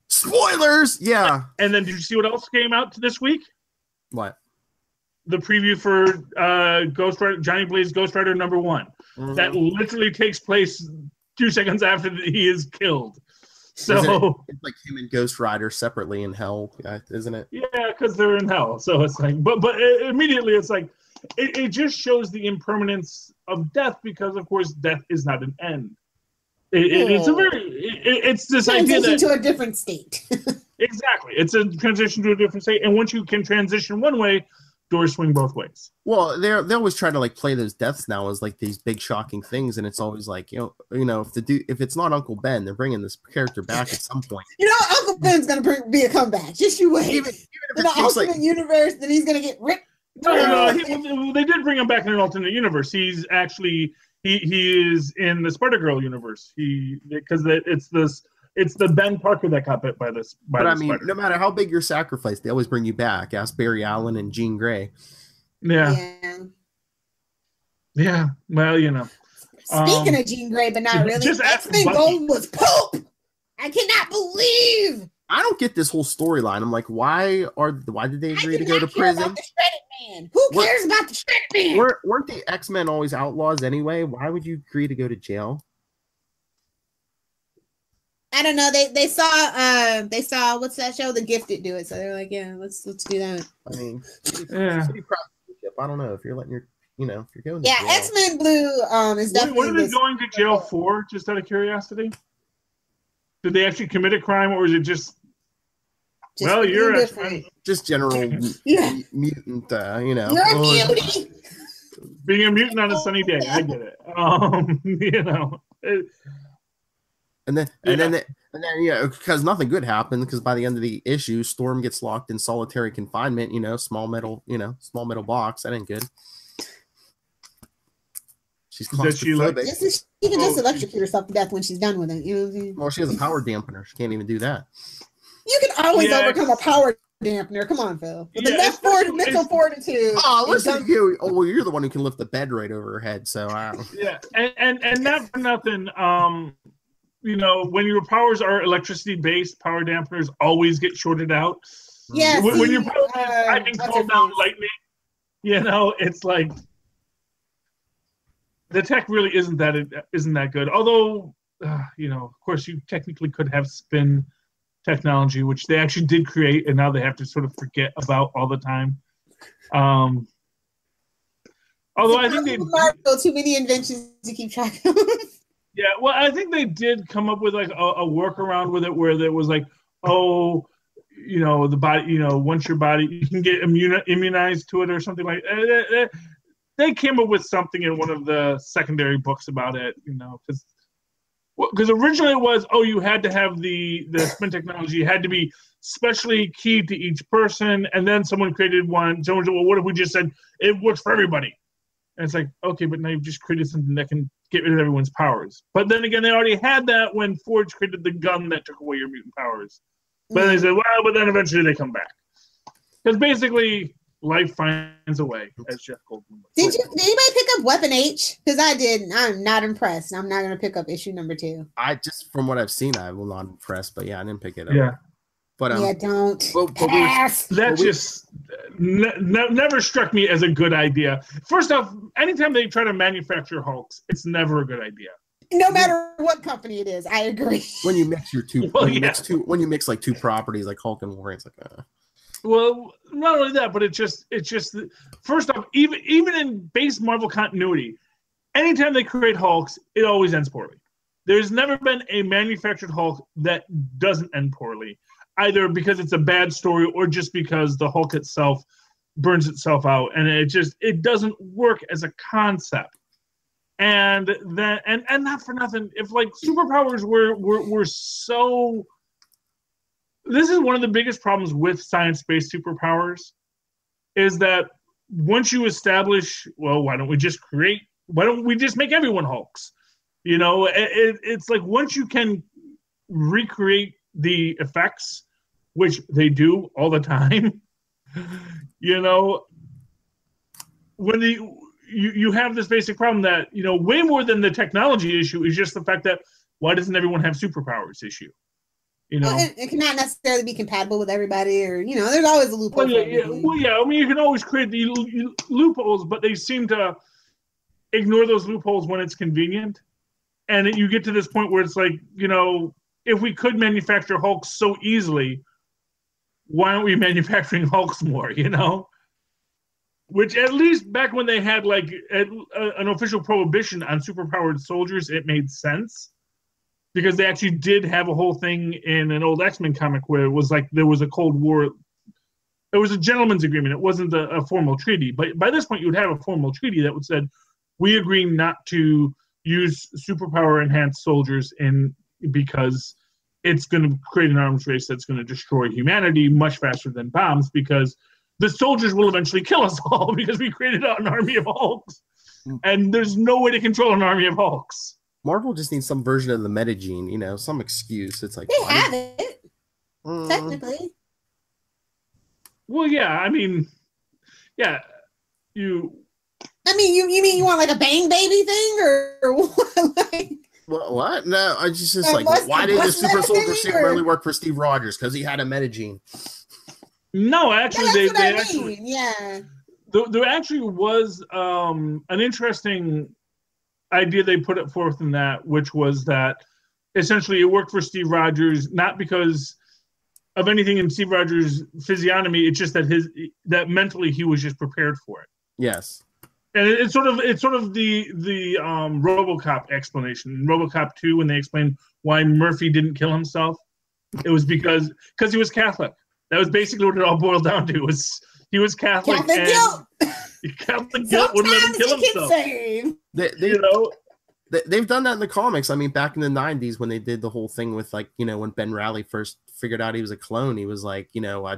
Spoilers, yeah. And then did you see what else came out this week? What? The preview for uh, Ghost Rider, Johnny Blaze Ghost Rider number one. Mm-hmm. That literally takes place two seconds after he is killed. So it, it's like him and Ghost Rider separately in hell, isn't it? Yeah, because they're in hell. So it's like, but but it, immediately it's like, it, it just shows the impermanence of death because, of course, death is not an end. It, it, it's a very, it, it's this idea that to a different state. Exactly, it's a transition to a different state, and once you can transition one way, doors swing both ways. Well, they they always try to like play those deaths now as like these big shocking things, and it's always like you know you know if the dude if it's not Uncle Ben, they're bringing this character back at some point. You know, Uncle Ben's gonna bring, be a comeback. Just you wait. Even, even if in the alternate like, universe, then he's gonna get ripped. No, no, he, they did bring him back in an alternate universe. He's actually he he is in the Sparta Girl universe. He because it's this. It's the Ben Parker that got bit by this. By but the I mean, spider. No matter how big your sacrifice, they always bring you back. Ask Barry Allen and Jean Grey. Yeah. Yeah. yeah. Well, you know. Speaking um, of Jean Grey, but not really. X-Men Gold was poop. I cannot believe. I don't get this whole storyline. I'm like, why are why did they agree I did to go to prison? About the Shredded Man. Who We're, cares about the Shredded Man? Weren't, weren't the X-Men always outlaws anyway? Why would you agree to go to jail? I don't know. They they saw uh they saw what's that show? The Gifted do it. So they're like, yeah, let's let's do that. I mean, yeah. City prostitution. I don't know if you're letting your you know if you're going. To yeah, X Men Blue um is definitely. What are they going to jail for? Just out of curiosity. Did they actually commit a crime, or is it just? just well, you're a, just general yeah. mutant. Uh, you know, you're oh, a beauty. Being a mutant on a sunny day. I get it. Um, you know. It, And then, yeah. and then, and then, you know, because nothing good happened. Because by the end of the issue, Storm gets locked in solitary confinement. You know, small metal, you know, small metal box. That ain't good. She's claustrophobic. She, just, she can just electrocute herself to death when she's done with it. You know, well, she has a power dampener. She can't even do that. You can always yeah. overcome a power dampener. Come on, Phil. With yeah, the left forward, mental fortitude. Oh, listen to you. Oh, well, you're the one who can lift the bed right over her head. So, uh. yeah, and and and not for nothing. Um. You know, when your powers are electricity-based, power dampeners always get shorted out. Yeah. When, see, when your powers uh, are, I think, called down lightning, you know, it's like the tech really isn't that isn't that good. Although, uh, you know, of course, you technically could have spin technology, which they actually did create, and now they have to sort of forget about all the time. Um, although I think they Marvel, too many inventions to keep track of. Yeah, well, I think they did come up with like a, a workaround with it, where there was like, oh, you know, the body, you know, once your body, you can get immuni- immunized to it or something like that. They came up with something in one of the secondary books about it, you know, because because originally it was, oh, you had to have the, the spin technology, had to be specially keyed to each person, and then someone created one. Someone said, well, what if we just said it works for everybody? And it's like, okay, but now you've just created something that can get rid of everyone's powers. But then again, they already had that when Forge created the gun that took away your mutant powers. But mm-hmm. They said, well, but then eventually they come back. Because basically, life finds a way, as Jeff Goldblum. Did you? Did anybody pick up Weapon H? Because I didn't. I'm not impressed. I'm not going to pick up issue number two. I just, from what I've seen, I will not impressed. But yeah, I didn't pick it up. Yeah, but um, yeah, don't. But, but we, that but just we, ne- never struck me as a good idea. First off, anytime they try to manufacture Hulks, it's never a good idea. No matter what company it is, I agree. When you mix your two, well, when you yeah. mix two, when you mix like two properties, like Hulk and Wolverine, it's like. Uh, Well, not only that, but it's just it's just first off, even even in base Marvel continuity, anytime they create Hulks, it always ends poorly. There's never been a manufactured Hulk that doesn't end poorly, either because it's a bad story or just because the Hulk itself burns itself out, and it just it doesn't work as a concept. And then and, and not for nothing, if like superpowers were were were so. This is one of the biggest problems with science-based superpowers is that once you establish, well, why don't we just create, why don't we just make everyone Hulks? You know, it, it, it's like once you can recreate the effects, which they do all the time, you know, when the, you, you have this basic problem that, you know, way more than the technology issue is just the fact that why doesn't everyone have superpowers issue? You know, well, it, it cannot necessarily be compatible with everybody, or you know, there's always a loophole. Well, yeah, yeah. Well, yeah. I mean, you can always create the l- loopholes, but they seem to ignore those loopholes when it's convenient. And you get to this point where it's like, you know, if we could manufacture Hulks so easily, why aren't we manufacturing Hulks more? You know, which at least back when they had like a, a, an official prohibition on superpowered soldiers, it made sense. Because they actually did have a whole thing in an old X-Men comic where it was like there was a Cold War. It was a gentleman's agreement. It wasn't a, a formal treaty. But by this point, you would have a formal treaty that would said, we agree not to use superpower-enhanced soldiers in because it's going to create an arms race that's going to destroy humanity much faster than bombs because the soldiers will eventually kill us all because we created an army of Hulks. And there's no way to control an army of Hulks. Marvel just needs some version of the metagene, you know, some excuse. It's like they have it, um, technically. Well, yeah, I mean, yeah, you. I mean, you you mean you want like a bang baby thing or, or what? Like, what? What? No, I just just like must, why did the super soldier suit really work for Steve Rogers? Because he had a metagene. No, actually, they, they I mean. actually yeah. There, there actually was um, an interesting. idea they put it forth in that, which was that essentially it worked for Steve Rogers not because of anything in Steve Rogers' physiognomy, it's just that his that mentally he was just prepared for it. Yes, and it, it's sort of it's sort of the the um, RoboCop explanation. In RoboCop two, when they explained why Murphy didn't kill himself, it was because because he was Catholic. That was basically what it all boiled down to. Was he was Catholic? Catholic and, guilt. Catholic guilt wouldn't let him kill himself. They, they, you know? they, they've done that in the comics. I mean, back in the nineties when they did the whole thing with, like, you know, when Ben Reilly first figured out he was a clone, he was like, you know, I,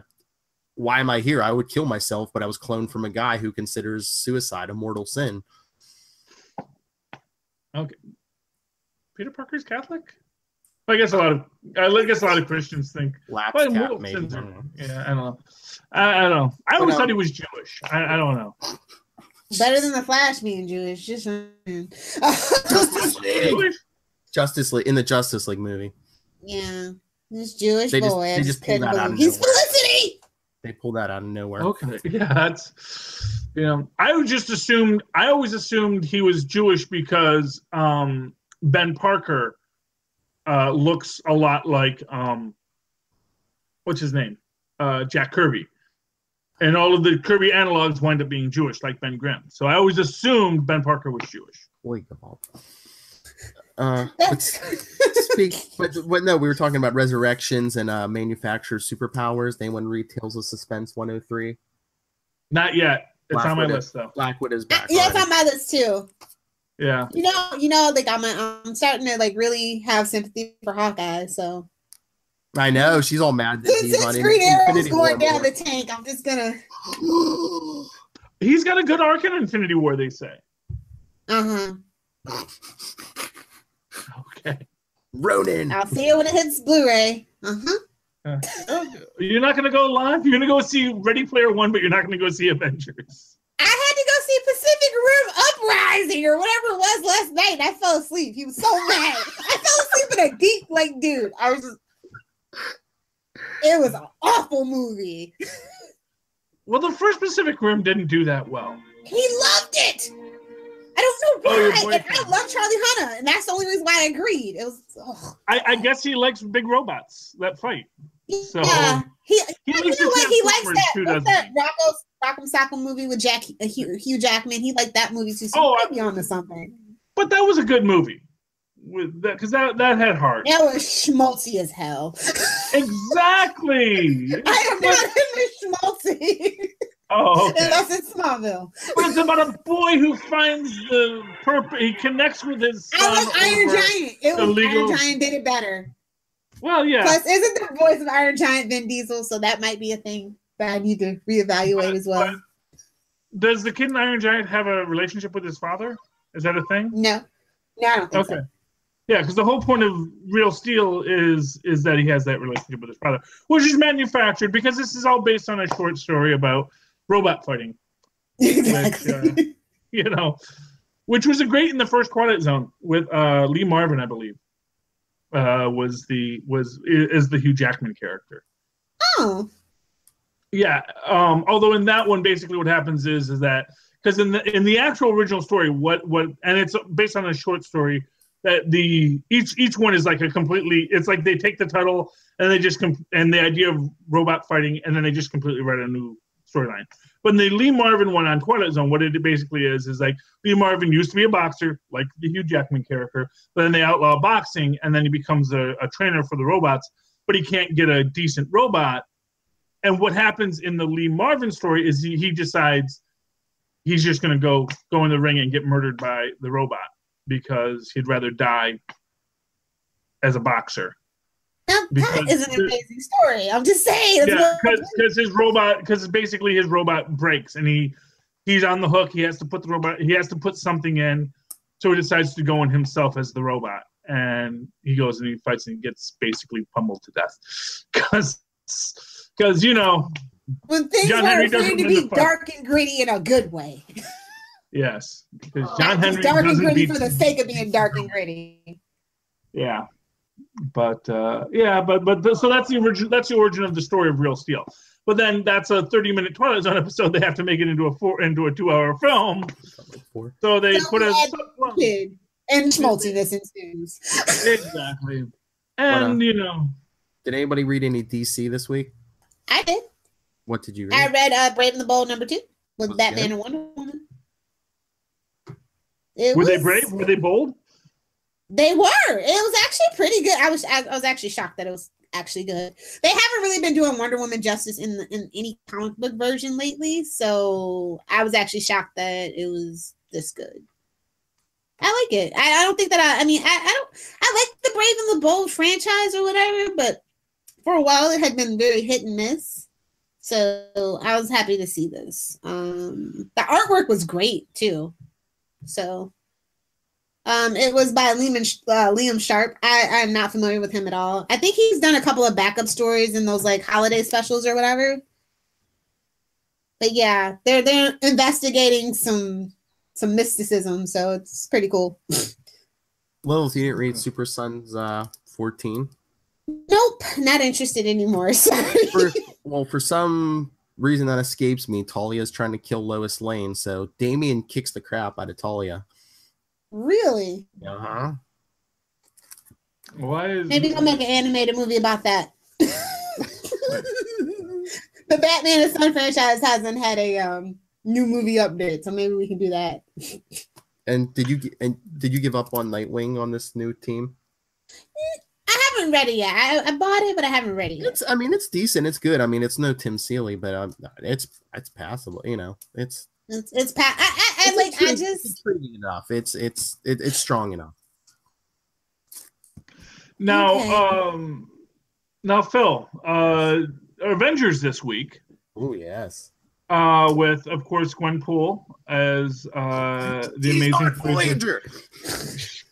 why am I here? I would kill myself, but I was cloned from a guy who considers suicide a mortal sin. Okay. Peter Parker's Catholic? I guess a lot of I guess a lot of Christians think. Lap well, cat, maybe. I are, yeah, I don't know. I, I don't know. I always thought he was Jewish. I, I don't know. Better than the Flash being Jewish. Just Justice League. Justice League in the Justice League movie. Yeah, this Jewish they boy. Just, they just pulled that out of He's nowhere. Felicity. They pulled that out of nowhere. Okay. Yeah, that's. You know, I just assumed. I always assumed he was Jewish because um, Ben Parker. Uh, looks a lot like um, what's his name? Uh, Jack Kirby. And all of the Kirby analogs wind up being Jewish, like Ben Grimm. So I always assumed Ben Parker was Jewish. Wait a minute. Uh, but, speak, but, but no, we were talking about resurrections and uh, manufacturers' superpowers. Did anyone read Tales of Suspense one oh three? Not yet. It's Blackwood on my is, list, though. Blackwood is back. Yeah, it's on my list, too. Yeah. You know, you know, like I'm, I'm starting to like really have sympathy for Hawkeye, so. I know. She's all mad that he's on Infinity War. Going down the tank. I'm just gonna. He's got a good arc in Infinity War, they say. Uh huh. Okay. Ronan. I'll see it when it hits Blu-ray. Uh-huh. Uh huh. You're not gonna go live. You're gonna go see Ready Player One, but you're not gonna go see Avengers. I had to go see Pacific Rim Uprising or whatever it was last night. And I fell asleep. He was so mad. I fell asleep in a deep, like, dude. I was just. It was an awful movie. Well, the first Pacific Rim didn't do that well. He loved it. I don't know why. Oh, and I love Charlie Hunter, and that's the only reason why I agreed. It was. Oh. I, I guess he likes big robots that fight. So yeah, he. he you know what? He likes that. Too, what's that Rock 'em Sock 'em movie with Jack Hugh, Hugh Jackman? He liked that movie too. So oh, maybe onto something. But that was a good movie. With that, because that that had heart. That was schmaltzy as hell. Exactly. I am not into schmaltzy. Oh, okay. That's in Smallville. But it's about a boy who finds the purpose. He connects with his son. I like Iron Giant. It was illegal. Iron Giant did it better. Well, yeah. Plus, isn't the voice of Iron Giant Vin Diesel? So that might be a thing that I need to reevaluate but, as well. Does the kid in Iron Giant have a relationship with his father? Is that a thing? No. No, I don't think okay. So. Yeah, because the whole point of Real Steel is is that he has that relationship with his father, which is manufactured because this is all based on a short story about robot fighting. Exactly. Which, uh, you know, which was a great in the first Twilight Zone with uh, Lee Marvin, I believe, uh, was the was is the Hugh Jackman character. Oh. Yeah. Um, although in that one, basically, what happens is is that because in the in the actual original story, what what and it's based on a short story. That the each each one is like a completely. It's like they take the title and they just com and the idea of robot fighting and then they just completely write a new storyline. But in the Lee Marvin one on Twilight Zone, what it basically is is like Lee Marvin used to be a boxer, like the Hugh Jackman character. But then they outlaw boxing and then he becomes a, a trainer for the robots. But he can't get a decent robot. And what happens in the Lee Marvin story is he he decides he's just gonna go go in the ring and get murdered by the robot. Because he'd rather die as a boxer. Now, that is an amazing story. I'm just saying. Yeah, because his robot, because basically his robot breaks and he he's on the hook. He has to put the robot. He has to put something in, so he decides to go in himself as the robot. And he goes and he fights and he gets basically pummeled to death. Because because you know when things John are going to be dark and gritty in a good way. Yes, because John Henry dark and gritty for the sake of being dark and gritty. Yeah, but uh, yeah, but but the, so that's the origin. That's the origin of the story of Real Steel. But then that's a thirty-minute Twilight Zone episode. They have to make it into a four into a two-hour film. So they so put a kid and schmaltiness ensues. Exactly, and but, uh, you know, did anybody read any D C this week? I did. What did you read? I read uh, Brave and the Bold number two with Batman and Wonder Woman. It were was, they brave? Were they bold? They were. It was actually pretty good. I was I, I was actually shocked that it was actually good. They haven't really been doing Wonder Woman justice in the, in any comic book version lately, so I was actually shocked that it was this good. I like it. I, I don't think that I. I mean, I, I don't. I like the Brave and the Bold franchise or whatever, but for a while it had been very hit and miss. So I was happy to see this. Um, the artwork was great too. So, um, it was by Liam, uh, Liam Sharp. I, I'm not familiar with him at all. I think he's done a couple of backup stories in those like holiday specials or whatever. But yeah, they're they're investigating some some mysticism, so it's pretty cool. Lilith, you didn't read Super Sons uh, fourteen? Nope, not interested anymore. Sorry. For, well, for some. reason that escapes me, Talia's trying to kill Lois Lane, so Damien kicks the crap out of Talia. Really? Uh-huh. Why is... Maybe I'll make an animated movie about that. The Batman and Son franchise hasn't had a um, new movie update, so maybe we can do that. And did you and did you give up on Nightwing on this new team? I haven't read it yet. I, I bought it, but I haven't read it yet. It's, I mean, it's decent. It's good. I mean, it's no Tim Seeley, but um, it's it's passable. You know, it's it's it's pa- I, I, I, it's like intriguing, I just it's intriguing enough. It's it's it, it's strong enough. Now, okay. um, now Phil, uh, Avengers this week. Oh yes. Uh, with of course Gwenpool as uh, the He's amazing Voyager.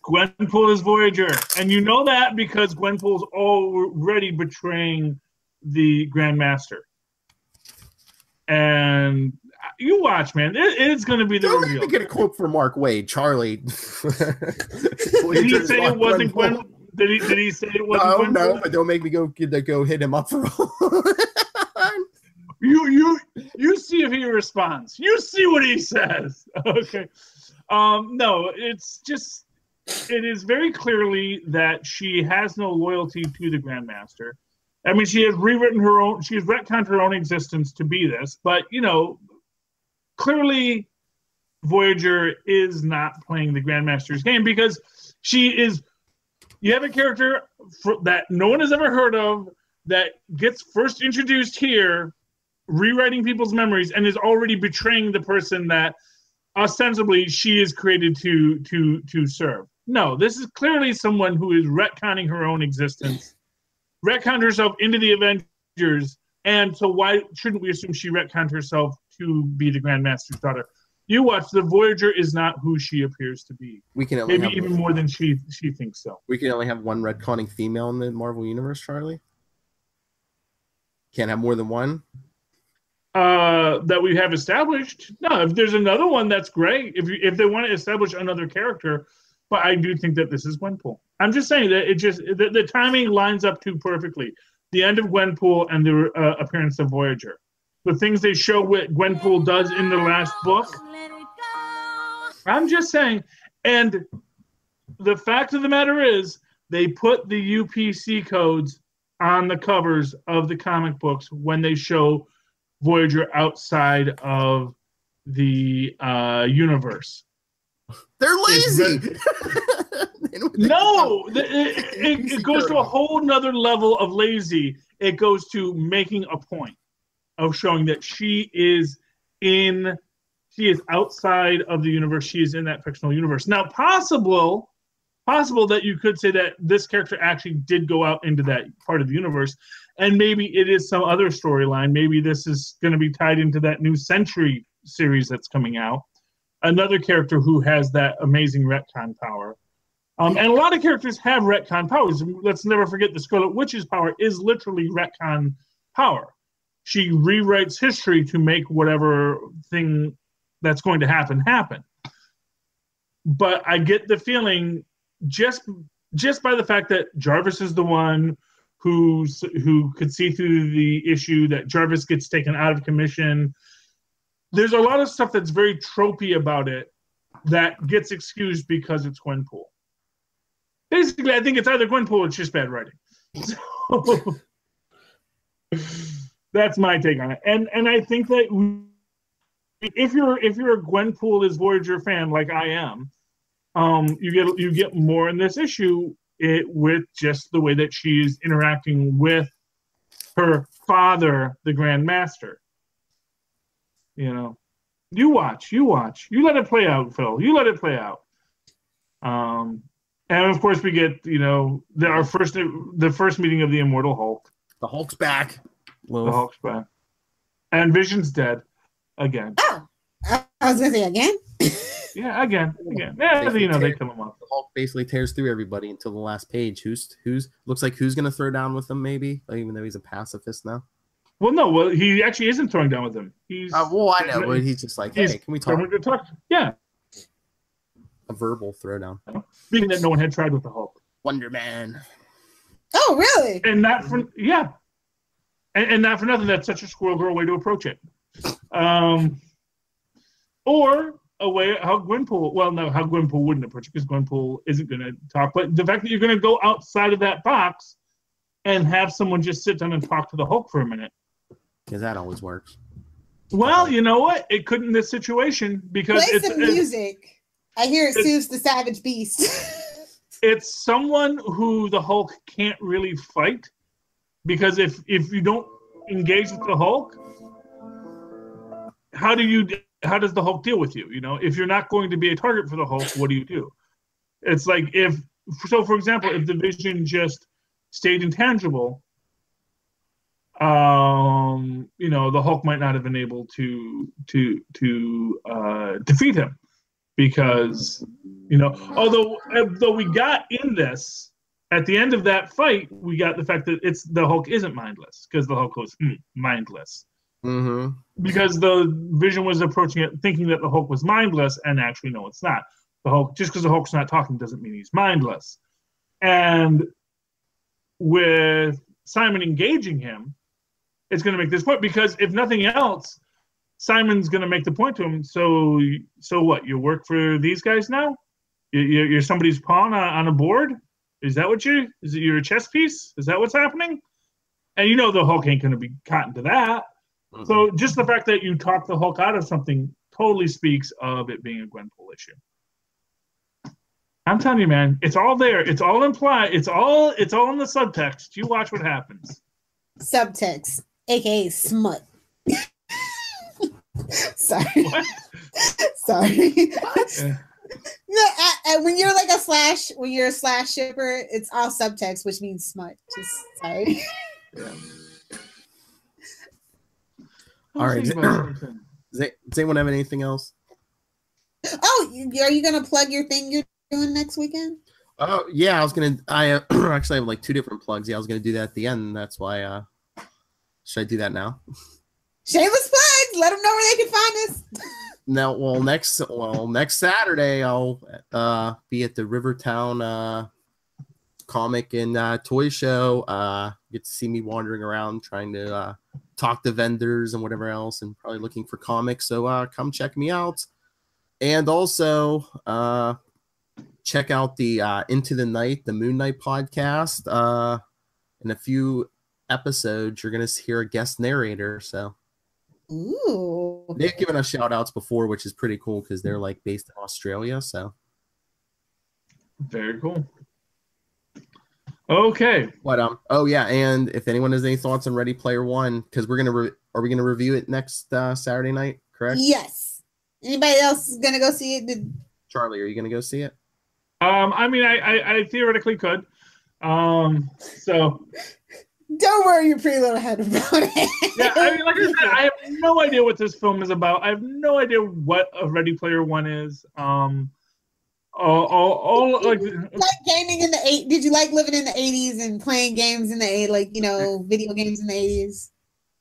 Gwenpool is Voyager, and you know that because Gwenpool's already betraying the Grandmaster. And you watch, man, it, it's going to be the. Don't reveal. Let me get a quote from Mark Wade, Charlie. Did he say it wasn't Gwenpool? Gwen? Did he? Did he say it wasn't? Oh no, no, but don't make me go go hit him up for. You you you see if he responds. You see what he says. Okay. Um, no, it's just it is very clearly that she has no loyalty to the Grandmaster. I mean, she has rewritten her own. She has retconned her own existence to be this. But you know, clearly, Voyager is not playing the Grandmaster's game because she is. You have a character for, that no one has ever heard of that gets first introduced here. Rewriting people's memories and is already betraying the person that ostensibly she is created to to to serve. No, this is clearly someone who is retconning her own existence, retconned herself into the Avengers, and so why shouldn't we assume she retconned herself to be the Grandmaster's daughter? You watch, the Voyager is not who she appears to be. We can only maybe even more than she she thinks so. We can only have one retconning female in the Marvel universe, Charlie. Can't have more than one. Uh, that we have established. No, if there's another one, that's great. If you, if they want to establish another character, but I do think that this is Gwenpool. I'm just saying that it just the, the timing lines up too perfectly. The end of Gwenpool and the uh, appearance of Voyager, the things they show what Gwenpool does in the last book. I'm just saying, and the fact of the matter is, they put the U P C codes on the covers of the comic books when they show Voyager outside of the uh, universe. They're lazy. they no, it, it, it goes to a whole nother level of lazy. It goes to making a point of showing that she is in, she is outside of the universe. She is in that fictional universe. Now, possible, possible that you could say that this character actually did go out into that part of the universe. And maybe it is some other storyline. Maybe this is going to be tied into that new Century series that's coming out. Another character who has that amazing retcon power. Um, and a lot of characters have retcon powers. Let's never forget the Scarlet Witch's power is literally retcon power. She rewrites history to make whatever thing that's going to happen happen. But I get the feeling just just by the fact that Jarvis is the one Who's, who could see through the issue that Jarvis gets taken out of commission. There's a lot of stuff that's very tropey about it that gets excused because it's Gwenpool. Basically, I think it's either Gwenpool or it's just bad writing. So, that's my take on it. And and I think that if you're if you're a Gwenpool is Voyager fan like I am, um, you get you get more in this issue. It with just the way that she is interacting with her father, the Grand Master. You know, you watch, you watch, you let it play out, Phil. You let it play out. Um, and of course, we get you know the, our first the first meeting of the Immortal Hulk. The Hulk's back. Love. The Hulk's back. And Vision's dead again. Oh, I was gonna say again. Yeah, again, again. Yeah, you know, they come up. The Hulk basically tears through everybody until the last page. Who's who's looks like who's gonna throw down with them? Maybe, like, even though he's a pacifist now. Well, no, well he actually isn't throwing down with them. He's uh, well, I know, but he's just like, he's, hey, can we talk? To talk? Yeah, a verbal throwdown. Being that no one had tried with the Hulk. Wonder Man. Oh, really? And not for yeah, and, and not for nothing. That's such a Squirrel Girl way to approach it. Um, or. Away how Gwenpool well no how Gwenpool wouldn't approach it because Gwenpool isn't going to talk, but the fact that you're going to go outside of that box and have someone just sit down and talk to the Hulk for a minute. Because that always works. Well, you know what? It couldn't in this situation because Play it's some it's, music. I hear it soothes the savage beast. It's someone who the Hulk can't really fight, because if if you don't engage with the Hulk, how do you how does the Hulk deal with you? You know, if you're not going to be a target for the Hulk, what do you do? It's like if so. For example, if the Vision just stayed intangible, um, you know, the Hulk might not have been able to to to uh, defeat him, because you know. Although though we got in this at the end of that fight, we got the fact that it's the Hulk isn't mindless, because the Hulk was mm, mindless. Mm-hmm. Because the Vision was approaching it thinking that the Hulk was mindless, and actually no, it's not. The Hulk, just because the Hulk's not talking doesn't mean he's mindless. And with Simon engaging him, it's going to make this point, because if nothing else, Simon's going to make the point to him. So, so what? You work for these guys now? You're somebody's pawn on a board? Is that what you? Is it your chess piece? Is that what's happening? And you know the Hulk ain't going to be cotton to that. Mm-hmm. So just the fact that you talk the Hulk out of something totally speaks of it being a Gwenpool issue. I'm telling you, man, it's all there. It's all implied. It's all it's all in the subtext. You watch what happens. Subtext, aka smut. Sorry. What? Sorry. What? No, I, I, when you're like a slash, when you're a slash shipper, it's all subtext, which means smut. Just sorry. Yeah. All right. Does anyone have anything else? Oh, are you gonna plug your thing you're doing next weekend? Oh uh, yeah, I was gonna. I uh, actually have like two different plugs. Yeah, I was gonna do that at the end. That's why. Uh, should I do that now? Shameless plugs. Let them know where they can find us. Now, well, next, well, next Saturday, I'll uh, be at the Rivertown uh, comic and uh, toy show. Uh, you get to see me wandering around trying to uh, talk to vendors and whatever else, and probably looking for comics. So uh, come check me out, and also. Uh, Check out the uh, Into the Night, the Moon Knight podcast. Uh, in a few episodes, you're going to hear a guest narrator. So, ooh, they've given us shout outs before, which is pretty cool because they're like based in Australia. So, very cool. Okay. What? Um. Oh yeah. And if anyone has any thoughts on Ready Player One, because we're gonna re- are we gonna review it next uh, Saturday night? Correct. Yes. Anybody else is gonna go see it? Did- Charlie, are you gonna go see it? Um, I mean, I, I, I theoretically could. Um, so don't worry your pretty little head about it. Yeah, I mean, like I said, I have no idea what this film is about. I have no idea what a Ready Player One is. Um, all, all, all like, like gaming in the eight. Did you like living in the eighties and playing games in the eight, like you know, video games in the eighties?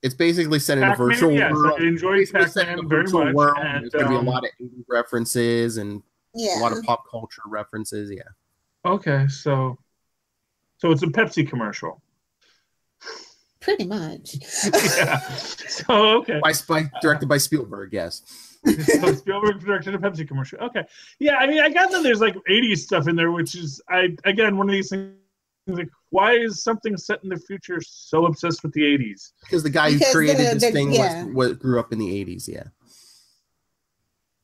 It's basically set in Pac-Man, a virtual yes, world. I enjoy Pac-Man very much. World. And, There's um, gonna be a lot of indie references and. Yeah. A lot of pop culture references, yeah. Okay, so so it's a Pepsi commercial. Pretty much. Yeah. So, okay. By, by, directed by Spielberg, yes. So Spielberg directed a Pepsi commercial. Okay. Yeah, I mean, I got that there's like eighties stuff in there, which is, I again, one of these things, like, why is something set in the future so obsessed with the eighties? Because the guy because who created the, this the, thing yeah. was, was, grew up in the eighties, yeah.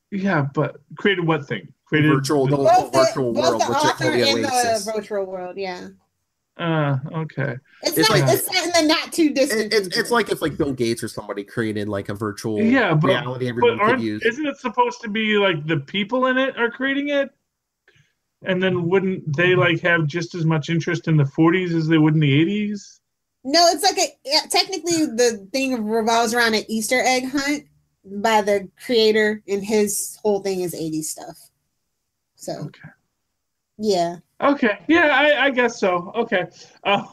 Yeah, but created what thing? Created virtual, the, the virtual the, world. Both the author and the virtual world, yeah. Uh, okay. It's, it's not like, it's set in the not too distant. It, it, it's like if like Bill Gates or somebody created like a virtual yeah, but, reality everyone but could use. Isn't it supposed to be like the people in it are creating it? And then wouldn't they like have just as much interest in the forties as they would in the eighties? No, it's like a yeah, technically the thing revolves around an Easter egg hunt. By the creator, and his whole thing is eighties stuff. So, okay. Yeah. Okay. Yeah, I, I guess so. Okay. Uh,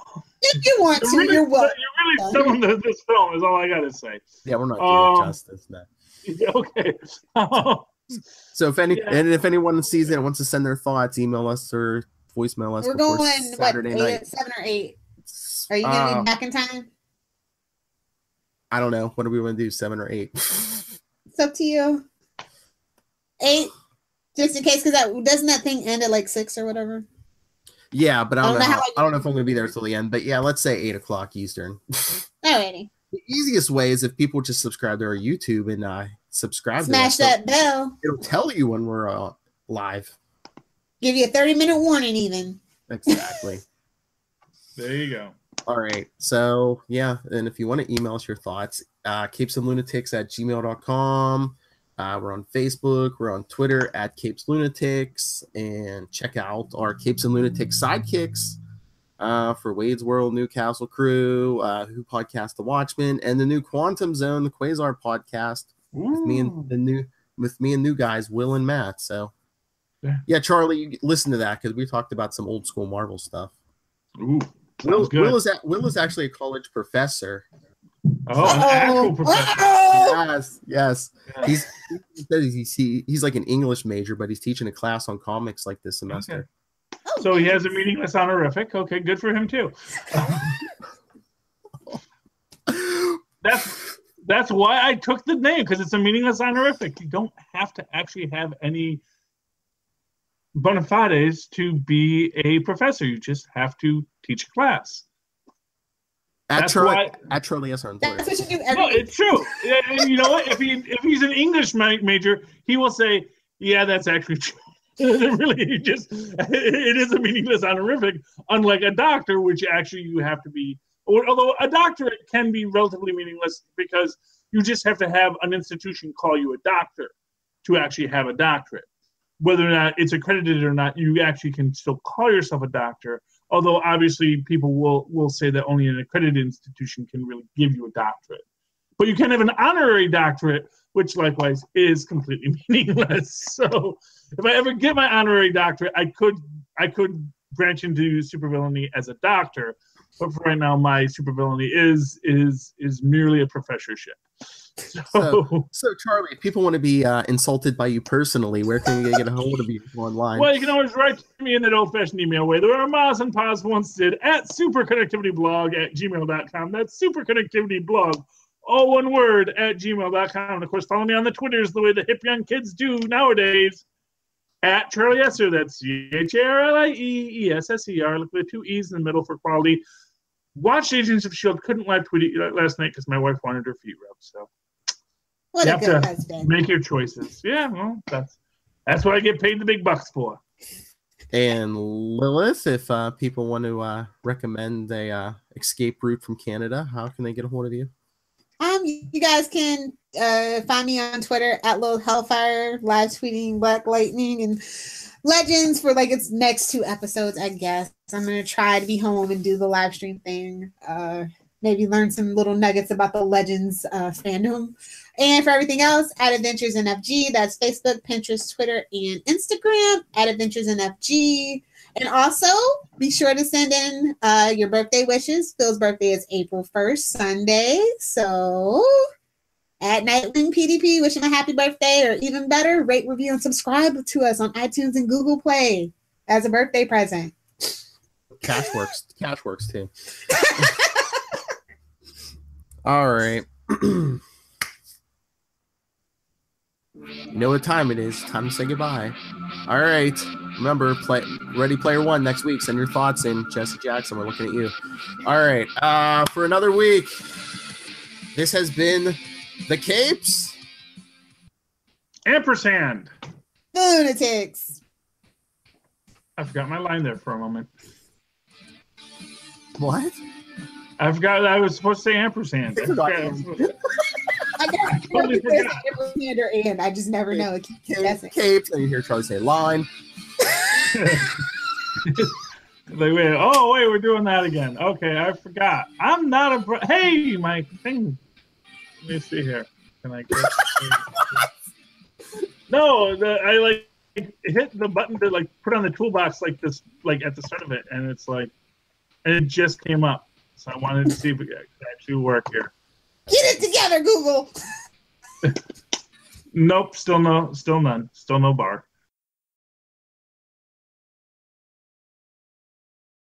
if you want to, really, you're welcome. You're really selling this, this film is all I got to say. Yeah, we're not doing um, it justice now. Okay. So if any yeah. and if anyone sees it and wants to send their thoughts, email us or voicemail us. We're going Saturday what, night. Eight, seven or eight. Are you gonna uh, be back in time? I don't know. What do we want to do? Seven or eight? It's up to you. Eight, just in case, because that doesn't that thing end at like six or whatever. Yeah, but I don't, I don't know, know how, how I don't know if I'm going to be there till the end. But yeah, let's say eight o'clock Eastern. Oh, eighty. The easiest way is if people just subscribe to our YouTube and uh, subscribe. Smash to that bell. It'll tell you when we're uh, live. Give you a thirty-minute warning, even. Exactly. There you go. All right. So, yeah. And if you want to email us your thoughts, uh, capes and lunatics at gmail dot com. Uh, we're on Facebook. We're on Twitter at Capes Lunatics. And check out our Capes and Lunatics sidekicks uh, for Wade's World, Newcastle Crew, uh, Who Podcast The Watchmen, and the new Quantum Zone, the Quasar Podcast with me and the new with me and new guys, Will and Matt. So, yeah, yeah Charlie, you listen to that because we talked about some old school Marvel stuff. Ooh. Will, Will, is at, Will is actually a college professor. Oh, an actual professor. Yes, yes. Yeah. He's, he's, he's, he's like an English major, but he's teaching a class on comics like this semester. Okay. Oh, so he has a meaningless honorific. Okay, good for him too. that's that's why I took the name, because it's a meaningless honorific. You don't have to actually have any bona fides to be a professor. You just have to teach a class. At that's why. At Charlie Esser. That's what you do. Every no, week. It's true. You know what? If he if he's an English major, he will say, "Yeah, that's actually true." Really, just it is a meaningless honorific, unlike a doctor, which actually you have to be. Or although a doctorate can be relatively meaningless because you just have to have an institution call you a doctor to actually have a doctorate. Whether or not it's accredited or not, you actually can still call yourself a doctor, although obviously people will, will say that only an accredited institution can really give you a doctorate. But you can have an honorary doctorate, which likewise is completely meaningless. So if I ever get my honorary doctorate, I could I could branch into supervillainy as a doctor, but for right now my supervillainy is is is merely a professorship. So, so, so Charlie, if people want to be uh, insulted by you personally, where can they get a hold of you online? Well, you can always write to me in that old-fashioned email way that our Moz and Poz once did at superconnectivityblog at gmail dot com. That's superconnectivityblog, all one word, at gmail dot com. And, of course, follow me on the Twitters the way the hip young kids do nowadays, at Charlie Esser. That's C H A R L I E E S S E R, look with two E's in the middle for quality. Watched Agents of S H I E L D, couldn't live tweet it last night because my wife wanted her feet rubbed, so... What you a have good to husband. Make your choices. Yeah, well, that's that's what I get paid the big bucks for. And Lilith, if uh, people want to uh, recommend a uh, escape route from Canada, how can they get a hold of you? Um, you guys can uh, find me on Twitter at Lilith Hellfire, live tweeting Black Lightning and Legends for like its next two episodes, I guess. I'm gonna try to be home and do the live stream thing. Uh, maybe learn some little nuggets about the Legends uh, fandom. And for everything else, at Adventures in F G, that's Facebook, Pinterest, Twitter, and Instagram, at Adventures in F G. And also, be sure to send in uh, your birthday wishes. Phil's birthday is April first, Sunday. So, at Nightwing P D P, wish him a happy birthday, or even better, rate, review, and subscribe to us on iTunes and Google Play as a birthday present. Cash works. Cash works, too. All right. You know what time it is. Time to say goodbye. All right. Remember, play Ready Player One next week. Send your thoughts in. Jesse Jackson, we're looking at you. All right. Uh, for another week, this has been The Capes. Ampersand. The Lunatics. I forgot my line there for a moment. What? I forgot I was supposed to say ampersand. I forgot. I guess totally and I just never know. It keeps guessing. Capes, and you hear Charlie say line. Like, wait, oh wait, we're doing that again. Okay, I forgot. I'm not a bro- hey, my thing. Let me see here. Can I? Get- no, the, I like hit the button to like put on the toolbox like this, like at the start of it, and it's like, and it just came up. So I wanted to see if it could actually work here. Get it together, Google. Nope, still no, still none, still no bar.